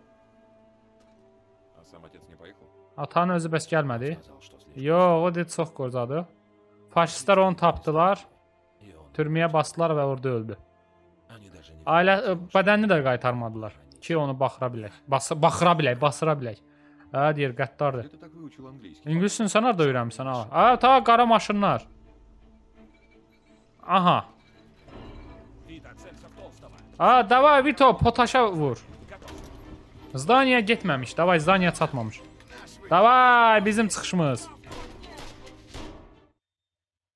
Atanın özü bəs gəlmədi. Yox, o dedi, çox qorcadı. Faşistlər onu tapdılar, türməyə basdılar və orada öldü. Ailə, bədənini də qaytarmadılar ki, onu baxıra bilək. Basıra bilək. Hə, deyir, qəddardır. İngilizcəsini sən harda öyrənmişsən, ha? Hə, ta, qara maşınlar. Aha. Hə, davay, Vito, potaşa vur. Zdaniya getməmiş, davay, Zdaniya çatmamış. Davay, bizim çıxışımız.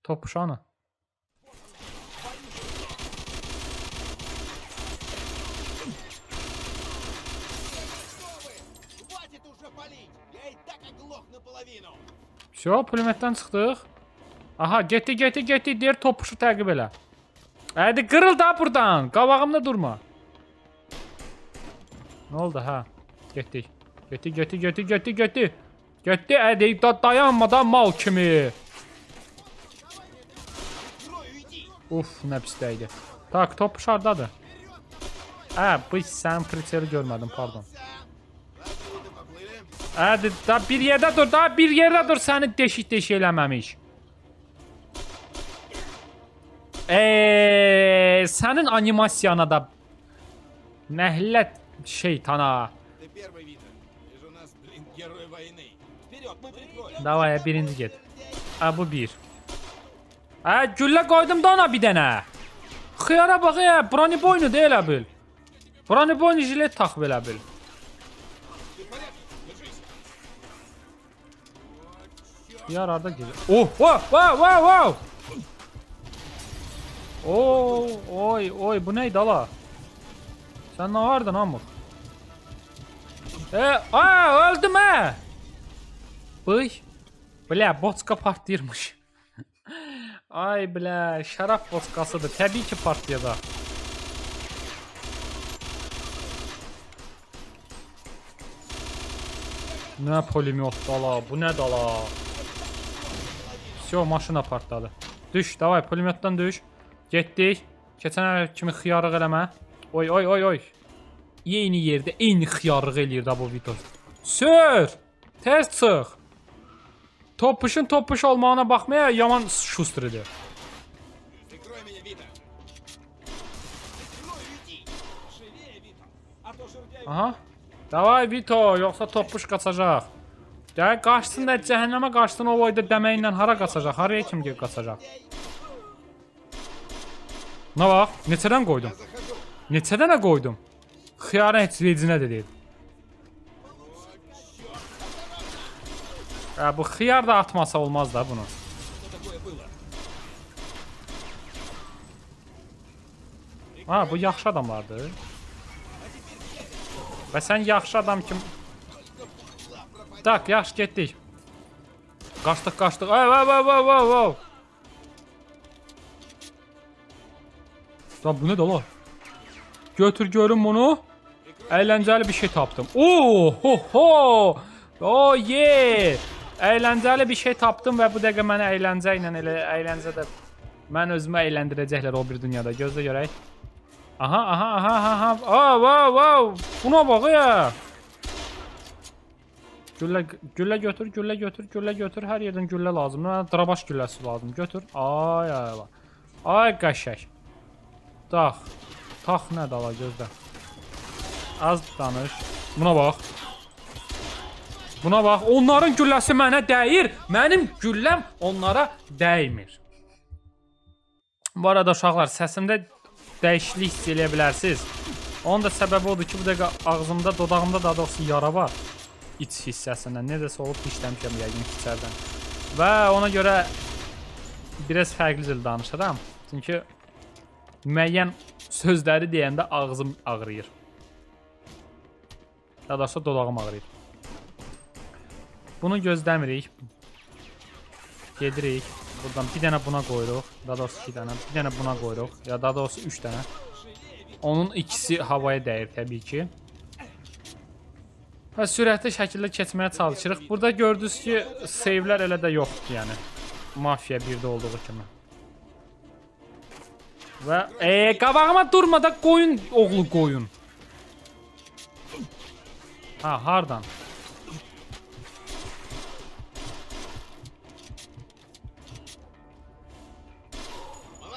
Topuşanı. Şo, pulimetdən çıxdıq. Aha, getdi, deyir topuşu təqib elə. Hadi qırıl da buradan, qavağımda durma. Nə oldu, hə? Getdi. Getdi, ədib da dayanmadan mal kimi. Uf, nə pisdəydi. Tak, top şardadır. Ə, bu sənin priteri görmədim, pardon. Ədi, da bir yerdə dur, səni deşik-deşik eləməmiş. Sənin animasiyana da... Nəhlət şeytana. Davaya, birinci get. Ə, bu bir. Ə, güllə qoydum da ona bir dənə. Xiyara bax, broniboynu da elə bil. Broniboynu jilet taxıb elə bil. Xiyar arada gelir. Oh, wow. Oy, bu neydi ala? Sən nə vardın amıq? Öldüm hə. Bıy. Blə, boçka partlayırmış. Ay blə, şərab boçkasıdır. Təbii ki partlayacaq. Nə polimyot dala, bu nə dala? Vsyo, maşına partladı. Düş, davay, polimyotdan düş. Getdik. Keçən kimi xiyarıq eləmə. Oy. Yeni yerdə, eyni xiyarıq eləyir da bu Vitor. Sür! Tez çıx! Topuşun topuş olmağına baxmaya yaman şustr idi. Aha. Davay Vito, yoxsa topuş qaçacaq. Gəl, qaçsın da cəhənnəmə qaçsın, o boyda dəməklə hara qaçacaq, haraya kim gəl qaçacaq. Buna bax, neçədənə qoydum. Xiyarə etçilicinə də deyil. Bu xiyar da atmasa olmaz da bunu. Ha, bu yaxşı adamlardır. Və sən yaxşı adam kim... Tak, yaxşı getdik. Qaçdıq. Ay. Da bu nə dolar? Götür görün bunu. Əyləncəli bir şey tapdım. Oho. Oh yeah. Eğlenceli bir şey tapdım ve bu dəqiqə mənə eğlence ilə elə eğlence də mən özümü eğlendirəcəklər o bir dünyada. Gözlə görək. Aha aha aha aha. Aa vav vav. Buna bax ya. Güllə güllə götür, güllə götür, güllə götür. Hər yerdən güllə lazımdır. Mənə darabaş gülləsi lazım. Götür. Ay ay ay. Ay qaşək. Tax. Tax nə dala gözlə. Az danış. Buna bax. Buna bax. Onların gülləsi mənə dəyir. Mənim gülləm onlara dəymir. Bu arada uşaqlar, səsimdə dəyişiklik hiss eləyə bilərsiniz. Onun da səbəbi odur ki, bu dəqiqə ağzımda, dodağımda daha doğrusu yara var. İç hissəsindən. Necəsə olub dişləmişəm yəqin içərdən. Və ona görə biraz fərqli dil danışıram. Çünki müəyyən sözləri deyəndə ağzım ağrıyır. Daha doğrusu dodağım ağrıyır. Bunu gözləmirik. Gedirik. Buradan bir dənə buna qoyuruq. Daha doğrusu 2 dənə. Bir dənə buna qoyuruq. Ya daha doğrusu 3 dənə. Onun ikisi havaya dəyir təbii ki. Və sürətli şəkildə keçməyə çalışırıq. Burada gördünüz ki, save'lər elə də yoxdur yəni. Mafia 1'də olduğu kimi. Və qabağıma durmada qoyun oğlu qoyun. Ha, hardan?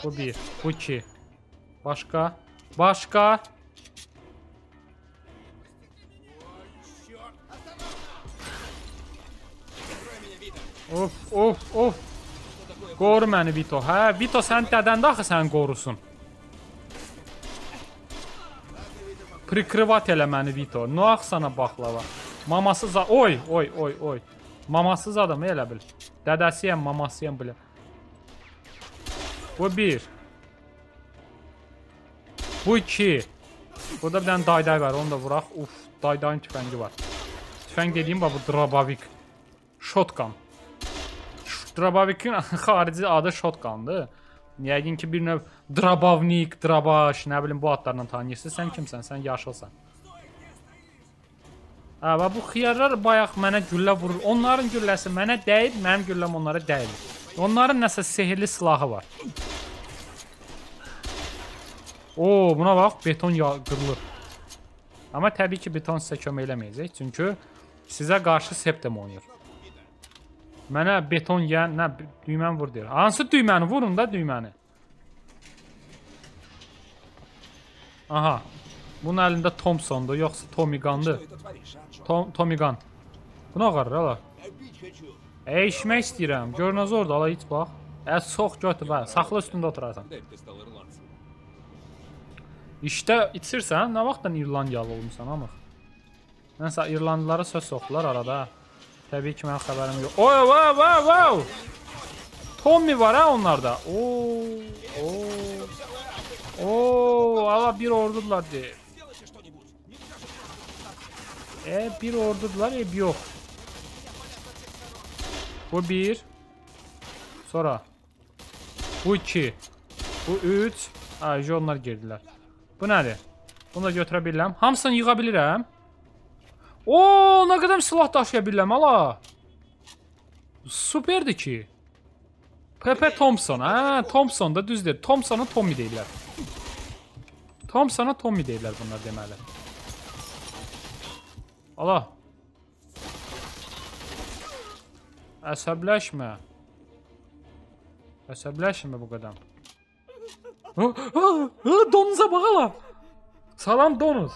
Bu bir, bu iki. Başka, başka. Of, of, of. Qoru məni Vito. Hə, Vito sən dədəndə axı sən qorusun. Prikrivat elə məni Vito. Nə axı sana baxlava. Mamasız adam. Oy, oy, oy, oy. Mamasız adam elə bil. Dədəsiyəm, mamasıyam bilə. Bu bir. Bu iki. Burada bir dənə dayday var, onu da vuraq. Uf, daydayın tüfəngi var. Tüfəng dediyim bu drabavik. Shotgun. Drabavikin xarici adı shotgun'dır. Yəqin ki bir növ drabavnik, drabaş, nə bilim bu adlarla tanıyırsınız. Sən kimsən? Sən yaşılsan. Hə, və bu xiyarlar bayaq mənə güllə vurur. Onların gülləsi mənə dəyir, mənim gülləm onlara dəyir. Onların nəsə sehirli silahı var. Oo, buna bax, beton qırılır. Amma təbii ki, beton sizə kömək eləməyəcək. Çünki sizə qarşı Septem oynayır. Mənə beton yiyən, nə, düyməni vur deyir. Hansı düyməni? Vurun da düyməni. Aha. Bunun əlində Thompson'dur, yoxsa Tomigan'dır. Tomigan. Buna qarır, hala. Eşmək istəyirəm. Görünəz orada, hala iç bax. Sox götür, bə. Saxla üstündə oturarsan. İşdə içirsən, nə vaxtdan İrlandiyalı olmuşsan, amıq. Nəsə, İrlandiyalara söz soxdular arada. Təbii ki, mənim xəbərim yox. Oy, wow, wow, wow. Tommy var ha onlarda. Ooo, ooo. Ooo, hala bir ordudurlar deyil. Bir ordudurlar, bir yox. Bu bir. Sonra. Bu iki. Bu üç. Ayrıca onlar girdilər. Bu nədir? Bunu da götürə bilirəm. Hamısını yığa bilirəm. Ooo, nə qədər silah daşıya bilirəm, hala. Superdir ki. Pepe Thompson. Hə, Thompson da düz deyir. Thompson'a Tommy deyirlər. Thompson'a Tommy deyirlər bunlar deməli. Hala. Əsəbləşmə. Əsəbləşmə bu qədər. Donuza bax hala. Salam donuz.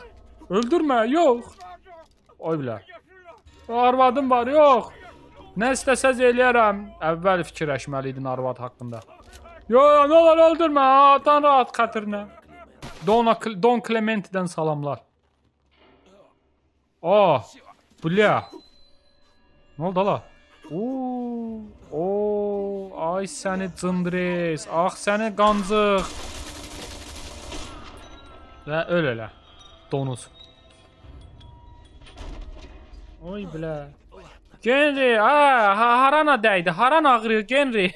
Öldürmə, yox. Oy bilə. Arvadım var, yox. Nə istəsəz eləyərəm. Əvvəl fikirləşməliydin arvad haqqında. Yox, nə olar öldürmə, atan rahat xətirinə. Don Clementi'dən salamlar. Oh, bilə. Nə oldu hala? Ooo, ooo, ay səni cındres, ax səni qancıq. Və öl elə, donuz. Oy bilə. Genri, harana dəydi, haran ağrıyır Genri.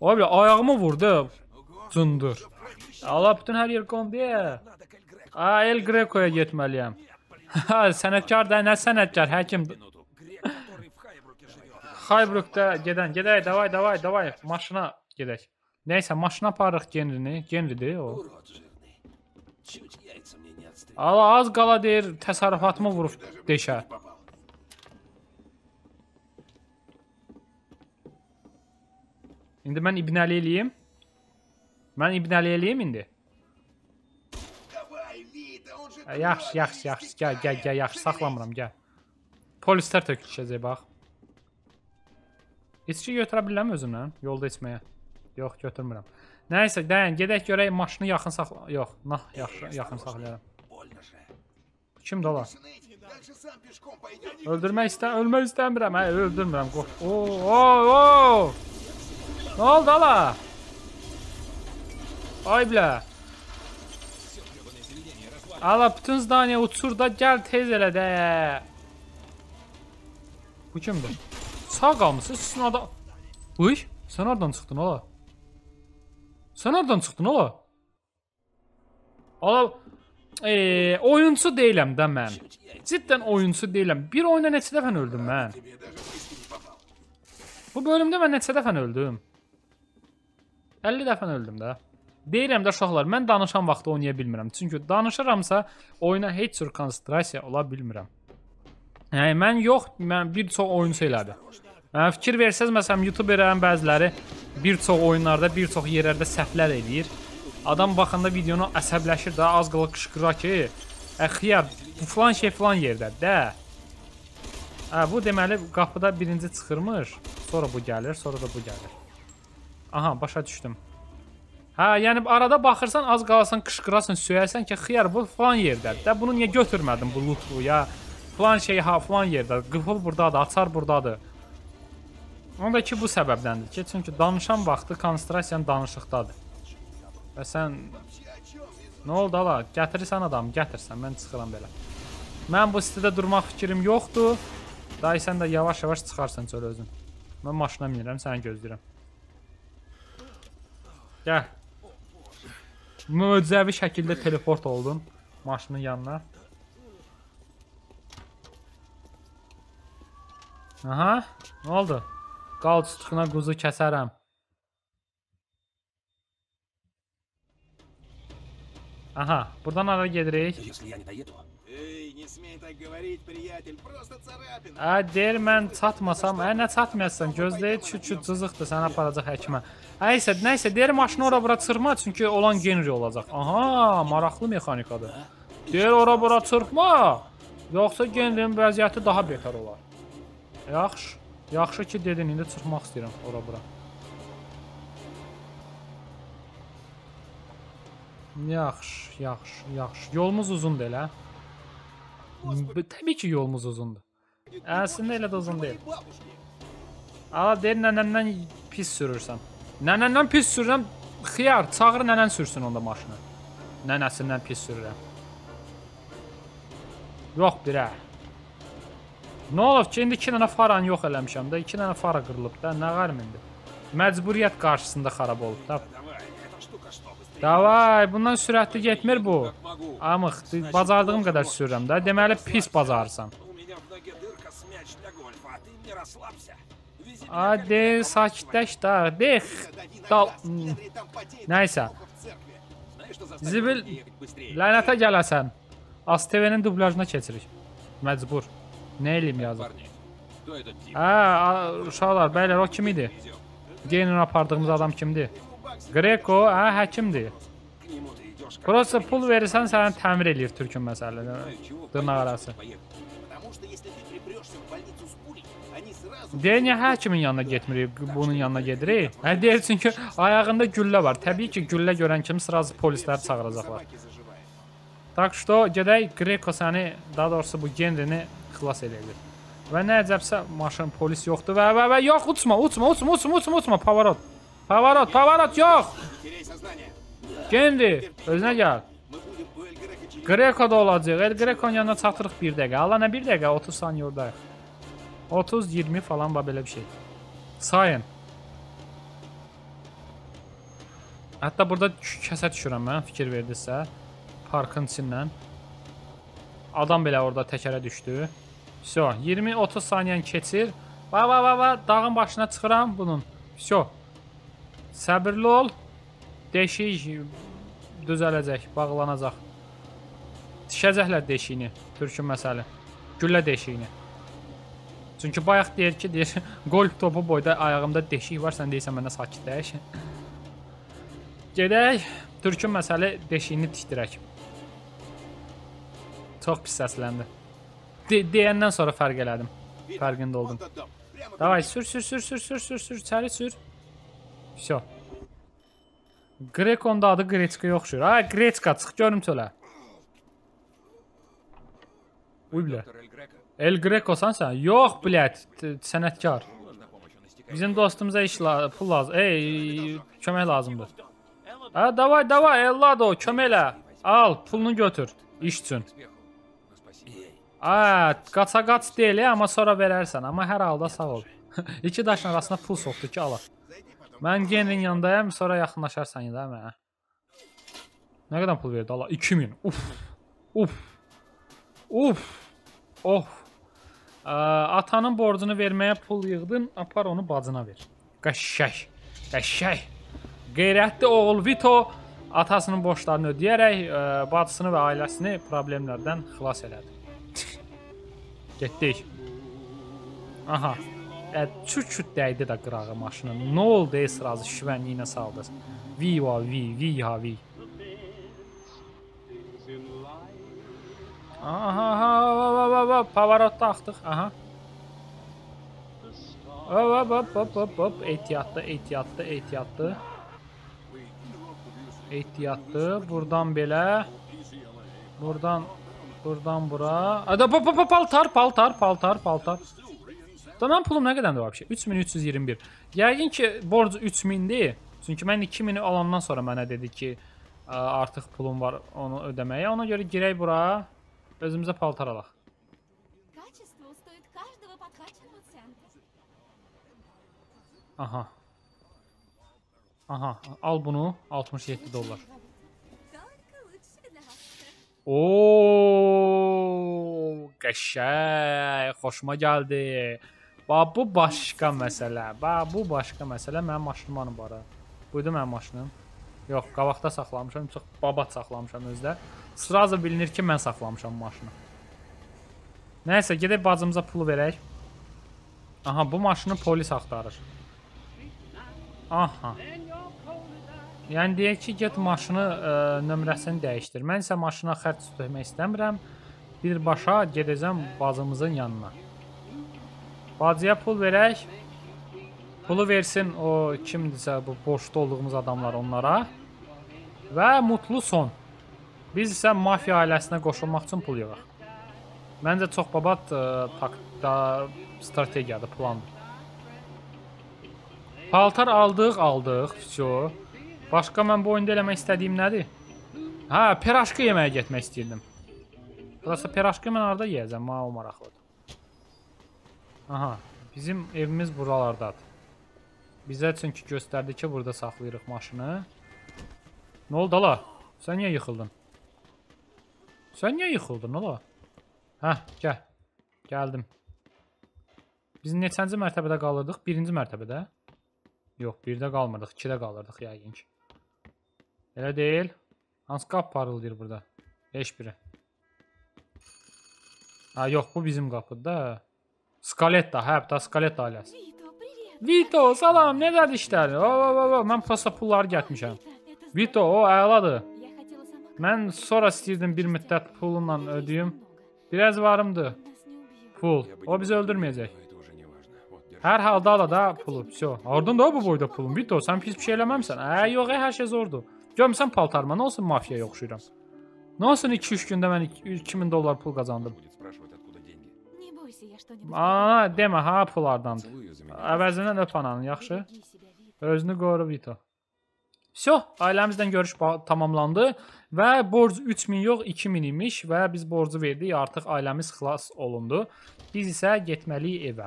Oy bilə, ayağımı vurdu, cındır. Allah bütün hər yer qondu ya. El Greco'ya getməliyəm. Sənətkar da, nə sənətkar, həkim. Xaybrookda gedək, davay, maşına gedək. Nəysə, maşına aparırıq Genrini, Genridir o. Allah az qala deyir, təsarifatımı vurub deşə. İndi mən ibnəli eləyim. İndi. Yaxşı, gəl, yaxşı, saxlamıram, gəl. Polislər tökülüşəcək, bax. İçki götürə bilirəm özümlə, yolda içməyə. Yox, götürmürəm. Nəysə, dayan, gedək görək, maşını yaxın saxla... Yox, nah, yaxın saxlayarım. Kimdə olar? Ölmək istəmirəm, hə, öldürmürəm, qorx. Nə oldu, ala? Ay bilə. Ala, bütün zdaniya uçur da, gəl tez elə də. Bu kimdir? Sağ qalmışsınız, sizin adam... Uy, sən oradan çıxdın, ala. Ala, oyuncu deyiləm də mən. Ciddən oyuncu deyiləm. Bir oyunda neçə dəfən öldüm mən. Bu bölümdə mən neçə dəfən öldüm? 50 dəfən öldüm də. Deyirəm də uşaqlar, mən danışan vaxtda oynaya bilmirəm. Çünki danışıramsa, oyuna heç cür konsentrasiya ola bilmirəm. Yəni, mən yox, mən bir çox oyuncu elədi. Fikir versəz, məsələn, youtuberlərin bəziləri bir çox oyunlarda, bir çox yerlərdə səhvlər eləyir. Adam baxanda videonu əsəbləşir də, az qala qışqıra ki, xiyar, bu filan şey filan yerdədir də. Bu deməli, qapıda birinci çıxırmış, sonra bu gəlir, sonra da bu gəlir. Aha, başa düşdüm. Hə, yəni arada baxırsan, az qalasan, qışqırasın, söyərsən ki, xiyar, bu filan yerdədir. Bunu niyə götürmədim bu lootlu ya? Filan şey, ha, filan yerdədir. Qıfıl buradadır, açar buradadır. Onda ki, bu səbəbdəndir ki, çünki danışan vaxtı konsentrasiyanın danışıqdadır. Və sən... Nə oldu, ala? Gətirirsən adamı, gətirsən, mən çıxıram belə. Mən bu sitədə durmaq fikrim yoxdur. Dayı, sən də yavaş-yavaş çıxarsan çölə özün. Mən maşına minirəm, səni gözləyirəm. Gəl. Möcüzəvi şəkildə teleport oldum maşının yanına. Aha, nə oldu? Qal çıxına quzu kəsərəm. Aha, buradan ara gedirik. Deyir, mən çatmasam, nə çatmayasın, gözləyir, çünki cızıqdır, sənə aparacaq həkimə. Nəysə, deyir, maşını ora-bura çırpma, çünki olan Genri olacaq. Aha, maraqlı mexanikadır. Deyir, ora-bura çırpma, yoxsa Genrinin vəziyyəti daha beter olar. Yaxşı, yaxşı ki, dedin, indi çırpmaq istəyirəm ora-bura. Yaxşı, yolumuz uzundur elə. Təbii ki, yolumuz uzundur. Əslində elə də uzun deyil. Ala, deyir, nənəmdən pis sürürsən. Nənəmdən pis sürürəm, xiyar, çağır nənən sürsün onda maşını. Nənəsindən pis sürürəm. Yox, birə. Nə olub ki, indi 2 dənə faranı yox eləmişəm də, 2 dənə fara qırılıb da, nə qarmindir. Məcburiyyət qarşısında xarab olub da. Davay, bundan sürətli getmir bu. Amıq, bacardığım qədər sürürəm də. Deməli, pis bacarsan. Deyir, sakitləş də. Deyir, dal... Nəysə. Zibil, lənətə gələsən. ASTV-nin dublajına keçirik. Məcbur. Nə eləyim yazıq? Uşaqlar, bəylər, o kim idi? Genini apardığımız adam kimdir? Greko, həkimdir. Prosta pul verirsən, sənə təmir eləyir türkün məsələ. Dırnaq arası. Deyir, niyə həkimin yanına getmirik, bunun yanına gedirik? Deyir, çünki ayağında güllə var. Təbii ki, güllə görən kimi sırası polisləri çağıracaqlar. Tak što, gedək, Greko səni, daha doğrusu bu Genrini xilas eləyir. Və nə əcəbsə, maşın, polis yoxdur. Və yox, uçma, pavarot. Pavarot, yox! Genri, özünə gəl. Greko da olacaq. Grekonun yanına çatırıq bir dəqiqə. Allah nə bir dəqiqə? 30 saniyə oradayıq. 30-20 falan var belə bir şey. Sayın. Hətta burada kəsə düşürəm mən, fikir verdinizsə. Parkın içindən. Adam belə orada təkərə düşdü. 20-30 saniyən keçir. Bak bak bak bak, dağın başına çıxıram bunun. Vso. Səbirli ol. Deşik düzələcək, bağlanacaq. Dişəcəklər deşiyini, türkün məsəli. Güllə deşiyini. Çünki bayaq deyir ki, deyir, golf topu boyda ayağımda deşik var, sən deyirsən mənə sakitləş. Gedək, türkün məsəli deşiyini dikdirək. Çox pis səsləndi. Deyəndən sonra fərq elədim. Fərqində oldum. Davay, sür, sür, sür, sür, sür, sür, sür, çəri sür. Vso. Grek onda adı Greçka yoxşur. Ha, Greçka, çıx görüm çölə. Uy, bilə. El Grekosan sən? Yox, bilət, sənətkar. Bizim dostumuza iş lazım, pul lazım. Ey, kömək lazımdır. Ha, davay, davay, Ellado, köməklə. Al, pulunu götür, iş üçün. Ha, qaça-qaç deyil, amma sonra verərsən, amma hər halda sağ ol. İki daşın arasında pul soxdu ki, ala. Mən genin yanındayım, sonra yaxınlaşarsan ya da mənə. Nə qədər pul verdi, ala? 2000, uf, uf. Uf, oh, atanın borcunu verməyə pul yığdın, apar onu bacına ver. Qəşşək, qəşşək, qeyrətli oğul Vito atasının borçlarını ödəyərək bacısını və ailəsini problemlərdən xilas elədi. Getdik. Aha, çüt-çüt dəydi də qırağı maşının, nə oldu esrazı şüvənliyinə saldı. Viva, vi, viha, vi. Aha, pavarotda axdıq, aha. Hop, ehtiyatlı, buradan belə. Buradan bura. Paltar. Mən pulum nə qədəmdir var bir şey? 3321. Yəqin ki, borcu 3000-dir. Çünki mən 2000-i alandan sonra mənə dedi ki, artıq pulum var onu ödəməyə. Ona görə girək bura. Özümüzə paltar alaq. Aha. Aha, al bunu. 67 dollar. Ooo, qəşək. Xoşuma gəldi. Bax, bu başqa məsələ. Bax, bu başqa məsələ. Mənim maşınım var bara. Buydu mənim maşınım. Yox, qabaqda saxlamışam. Çox babat saxlamışam özdə. Sıraza bilinir ki, mən saxlamışam maşını. Nəysə, gedək bacımıza pulu verək. Aha, bu maşını polis axtarır. Aha. Yəni, deyək ki, get maşını nömrəsini dəyişdir. Mən isə maşına xərc tutmaq istəmirəm. Birbaşa gedəcəm bacımızın yanına. Bacıya pul verək. Pulu versin o kimdirsə, bu borçda olduğumuz adamlar onlara. Və mutlu son. Biz isə mafiya ailəsinə qoşulmaq üçün pul yığaq. Məncə çox babat strategiyadır, plandır. Paltar aldıq. Başqa mən bu oyunda eləmək istədiyim nədir? Hə, peraşqı yeməyə getmək istəyirdim. Burası peraşqı mən arada yeyəcəm, mənə o maraqlıdır. Aha, bizim evimiz buralardadır. Bizə çünki göstərdi ki, burada saxlayırıq maşını. Nə oldu ala? Sən niyə yıxıldın? Ola? Həh, gəl. Gəldim. Biz neçənci mərtəbədə qalırdıq? Birinci mərtəbədə? Yox, birdə qalmırdıq. İkidə qalırdıq yəqin ki. Elə deyil. Hansı qap parıldır burada? 5-1-i. Ha, yox, bu bizim qapıdır da. Skaletta, hə, bu da Skaletta ailəsi. Vito, salam, nə dədir işlər? Mən prosta pulları gətmişəm. Vito, o, əladır. Mən sonra istəyirdim bir müddət pulunla ödəyim. Biraz varımdır. Pul. O bizi öldürməyəcək. Hər halda ala da pulu. Oradan da bu boyda pulun. Vito, sən pis bir şey eləməmsən. Yox, hər şey zordur. Görmüsən paltarma. Nə olsun mafiyaya yoxşuyuram. Nə olsun 2-3 gündə mən 2000 dollar pul qazandım. Demə, ha, pulardandır. Əvəzindən öp ananın, yaxşı. Özünü qoru, Vito. Vso, ailəmizdən görüş tamamlandı və borcu 3000 yox 2000 imiş və biz borcu verdik, artıq ailəmiz xilas olundu. Biz isə getməliyik evə.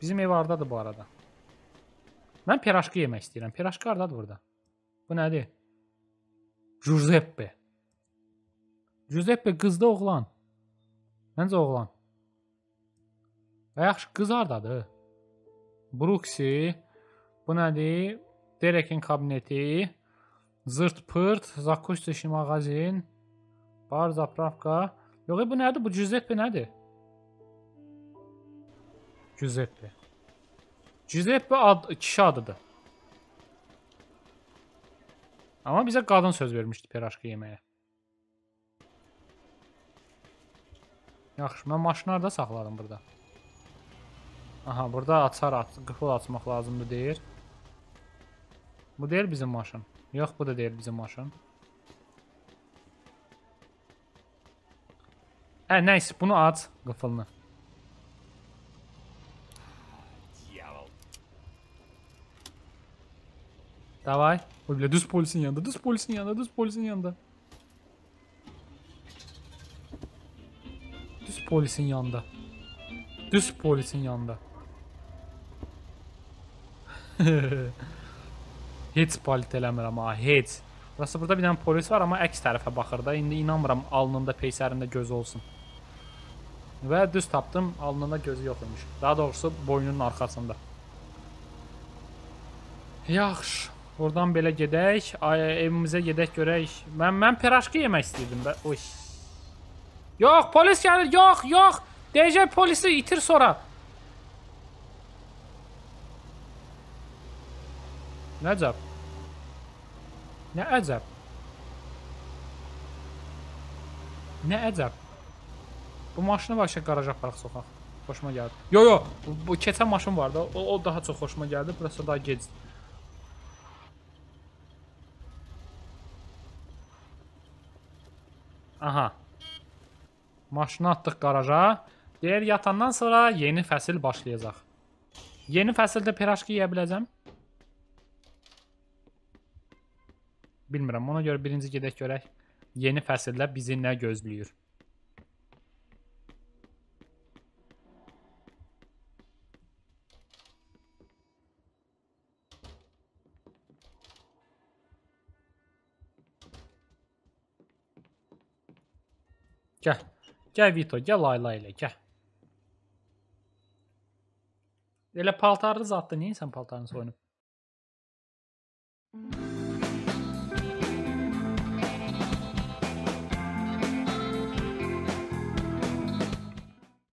Bizim ev aradadır bu arada. Mən peraşqı yemək istəyirəm. Peraşqı aradadır burada. Bu nədir? Giuseppe. Giuseppe qızda oğlan. Məncə oğlan. Yaxşı, qız hardadır? Bruksi, bu nədir? Derekin kabineti, zırt pırt, zakustişi mağazin, bar zapravka. Yox, bu nədir? Bu Giuseppe nədir? Giuseppe. Giuseppe ad, kişi adıdır. Ama bize kadın söz vermişti peraşka yeməyə. Yaxşı, mən maşınları da saxladım burada. Aha, burada açar, qıfıl açmaq lazımdır deyir. Bu deyil bizim maşın. Yox, bu da deyil bizim maşın. Neyse, bunu aç, qıfılını. Davay. Oy bile, düz polisin yanında, düz polisin yanında, düz polisin yanında. Düz polisin yanında. Düz polisin yanında. Heç palit eləmirəm ha, heç. Burası burada bir tane polis var ama əks tərəfə baxır da. İndi inanmıram alnında, peysərində gözü olsun. Və düz tapdım, alnında gözü yox imiş. Daha doğrusu boynunun arxasında. Yaxşı. Buradan belə gedək, evimizə gedək görək. Mən piraşka yemək istəyirdim. Oy. Yox, polis gəlir, yox, yox. DJ polisi itir sonra. Nə əcəb? Nə əcəb? Nə əcəb? Bu maşını başqa qaraja aparaq soxaq. Xoşuma gəldi. Yo, yo, bu keçən maşın var da, o daha çox xoşuma gəldi. Burası daha gec. Aha. Maşını atdıq qaraja. Deyir yatandan sonra yeni fəsil başlayacaq. Yeni fəsildə piraşka yeyə biləcəm. Bilmirəm, ona görə birinci gedək görək. Yeni fəsildə bizi nə gözləyir? Gəl. Gəl Vito, gəl Layla ilə, gəl. Elə paltarlı zaddır, niyə sən paltarını soyunub?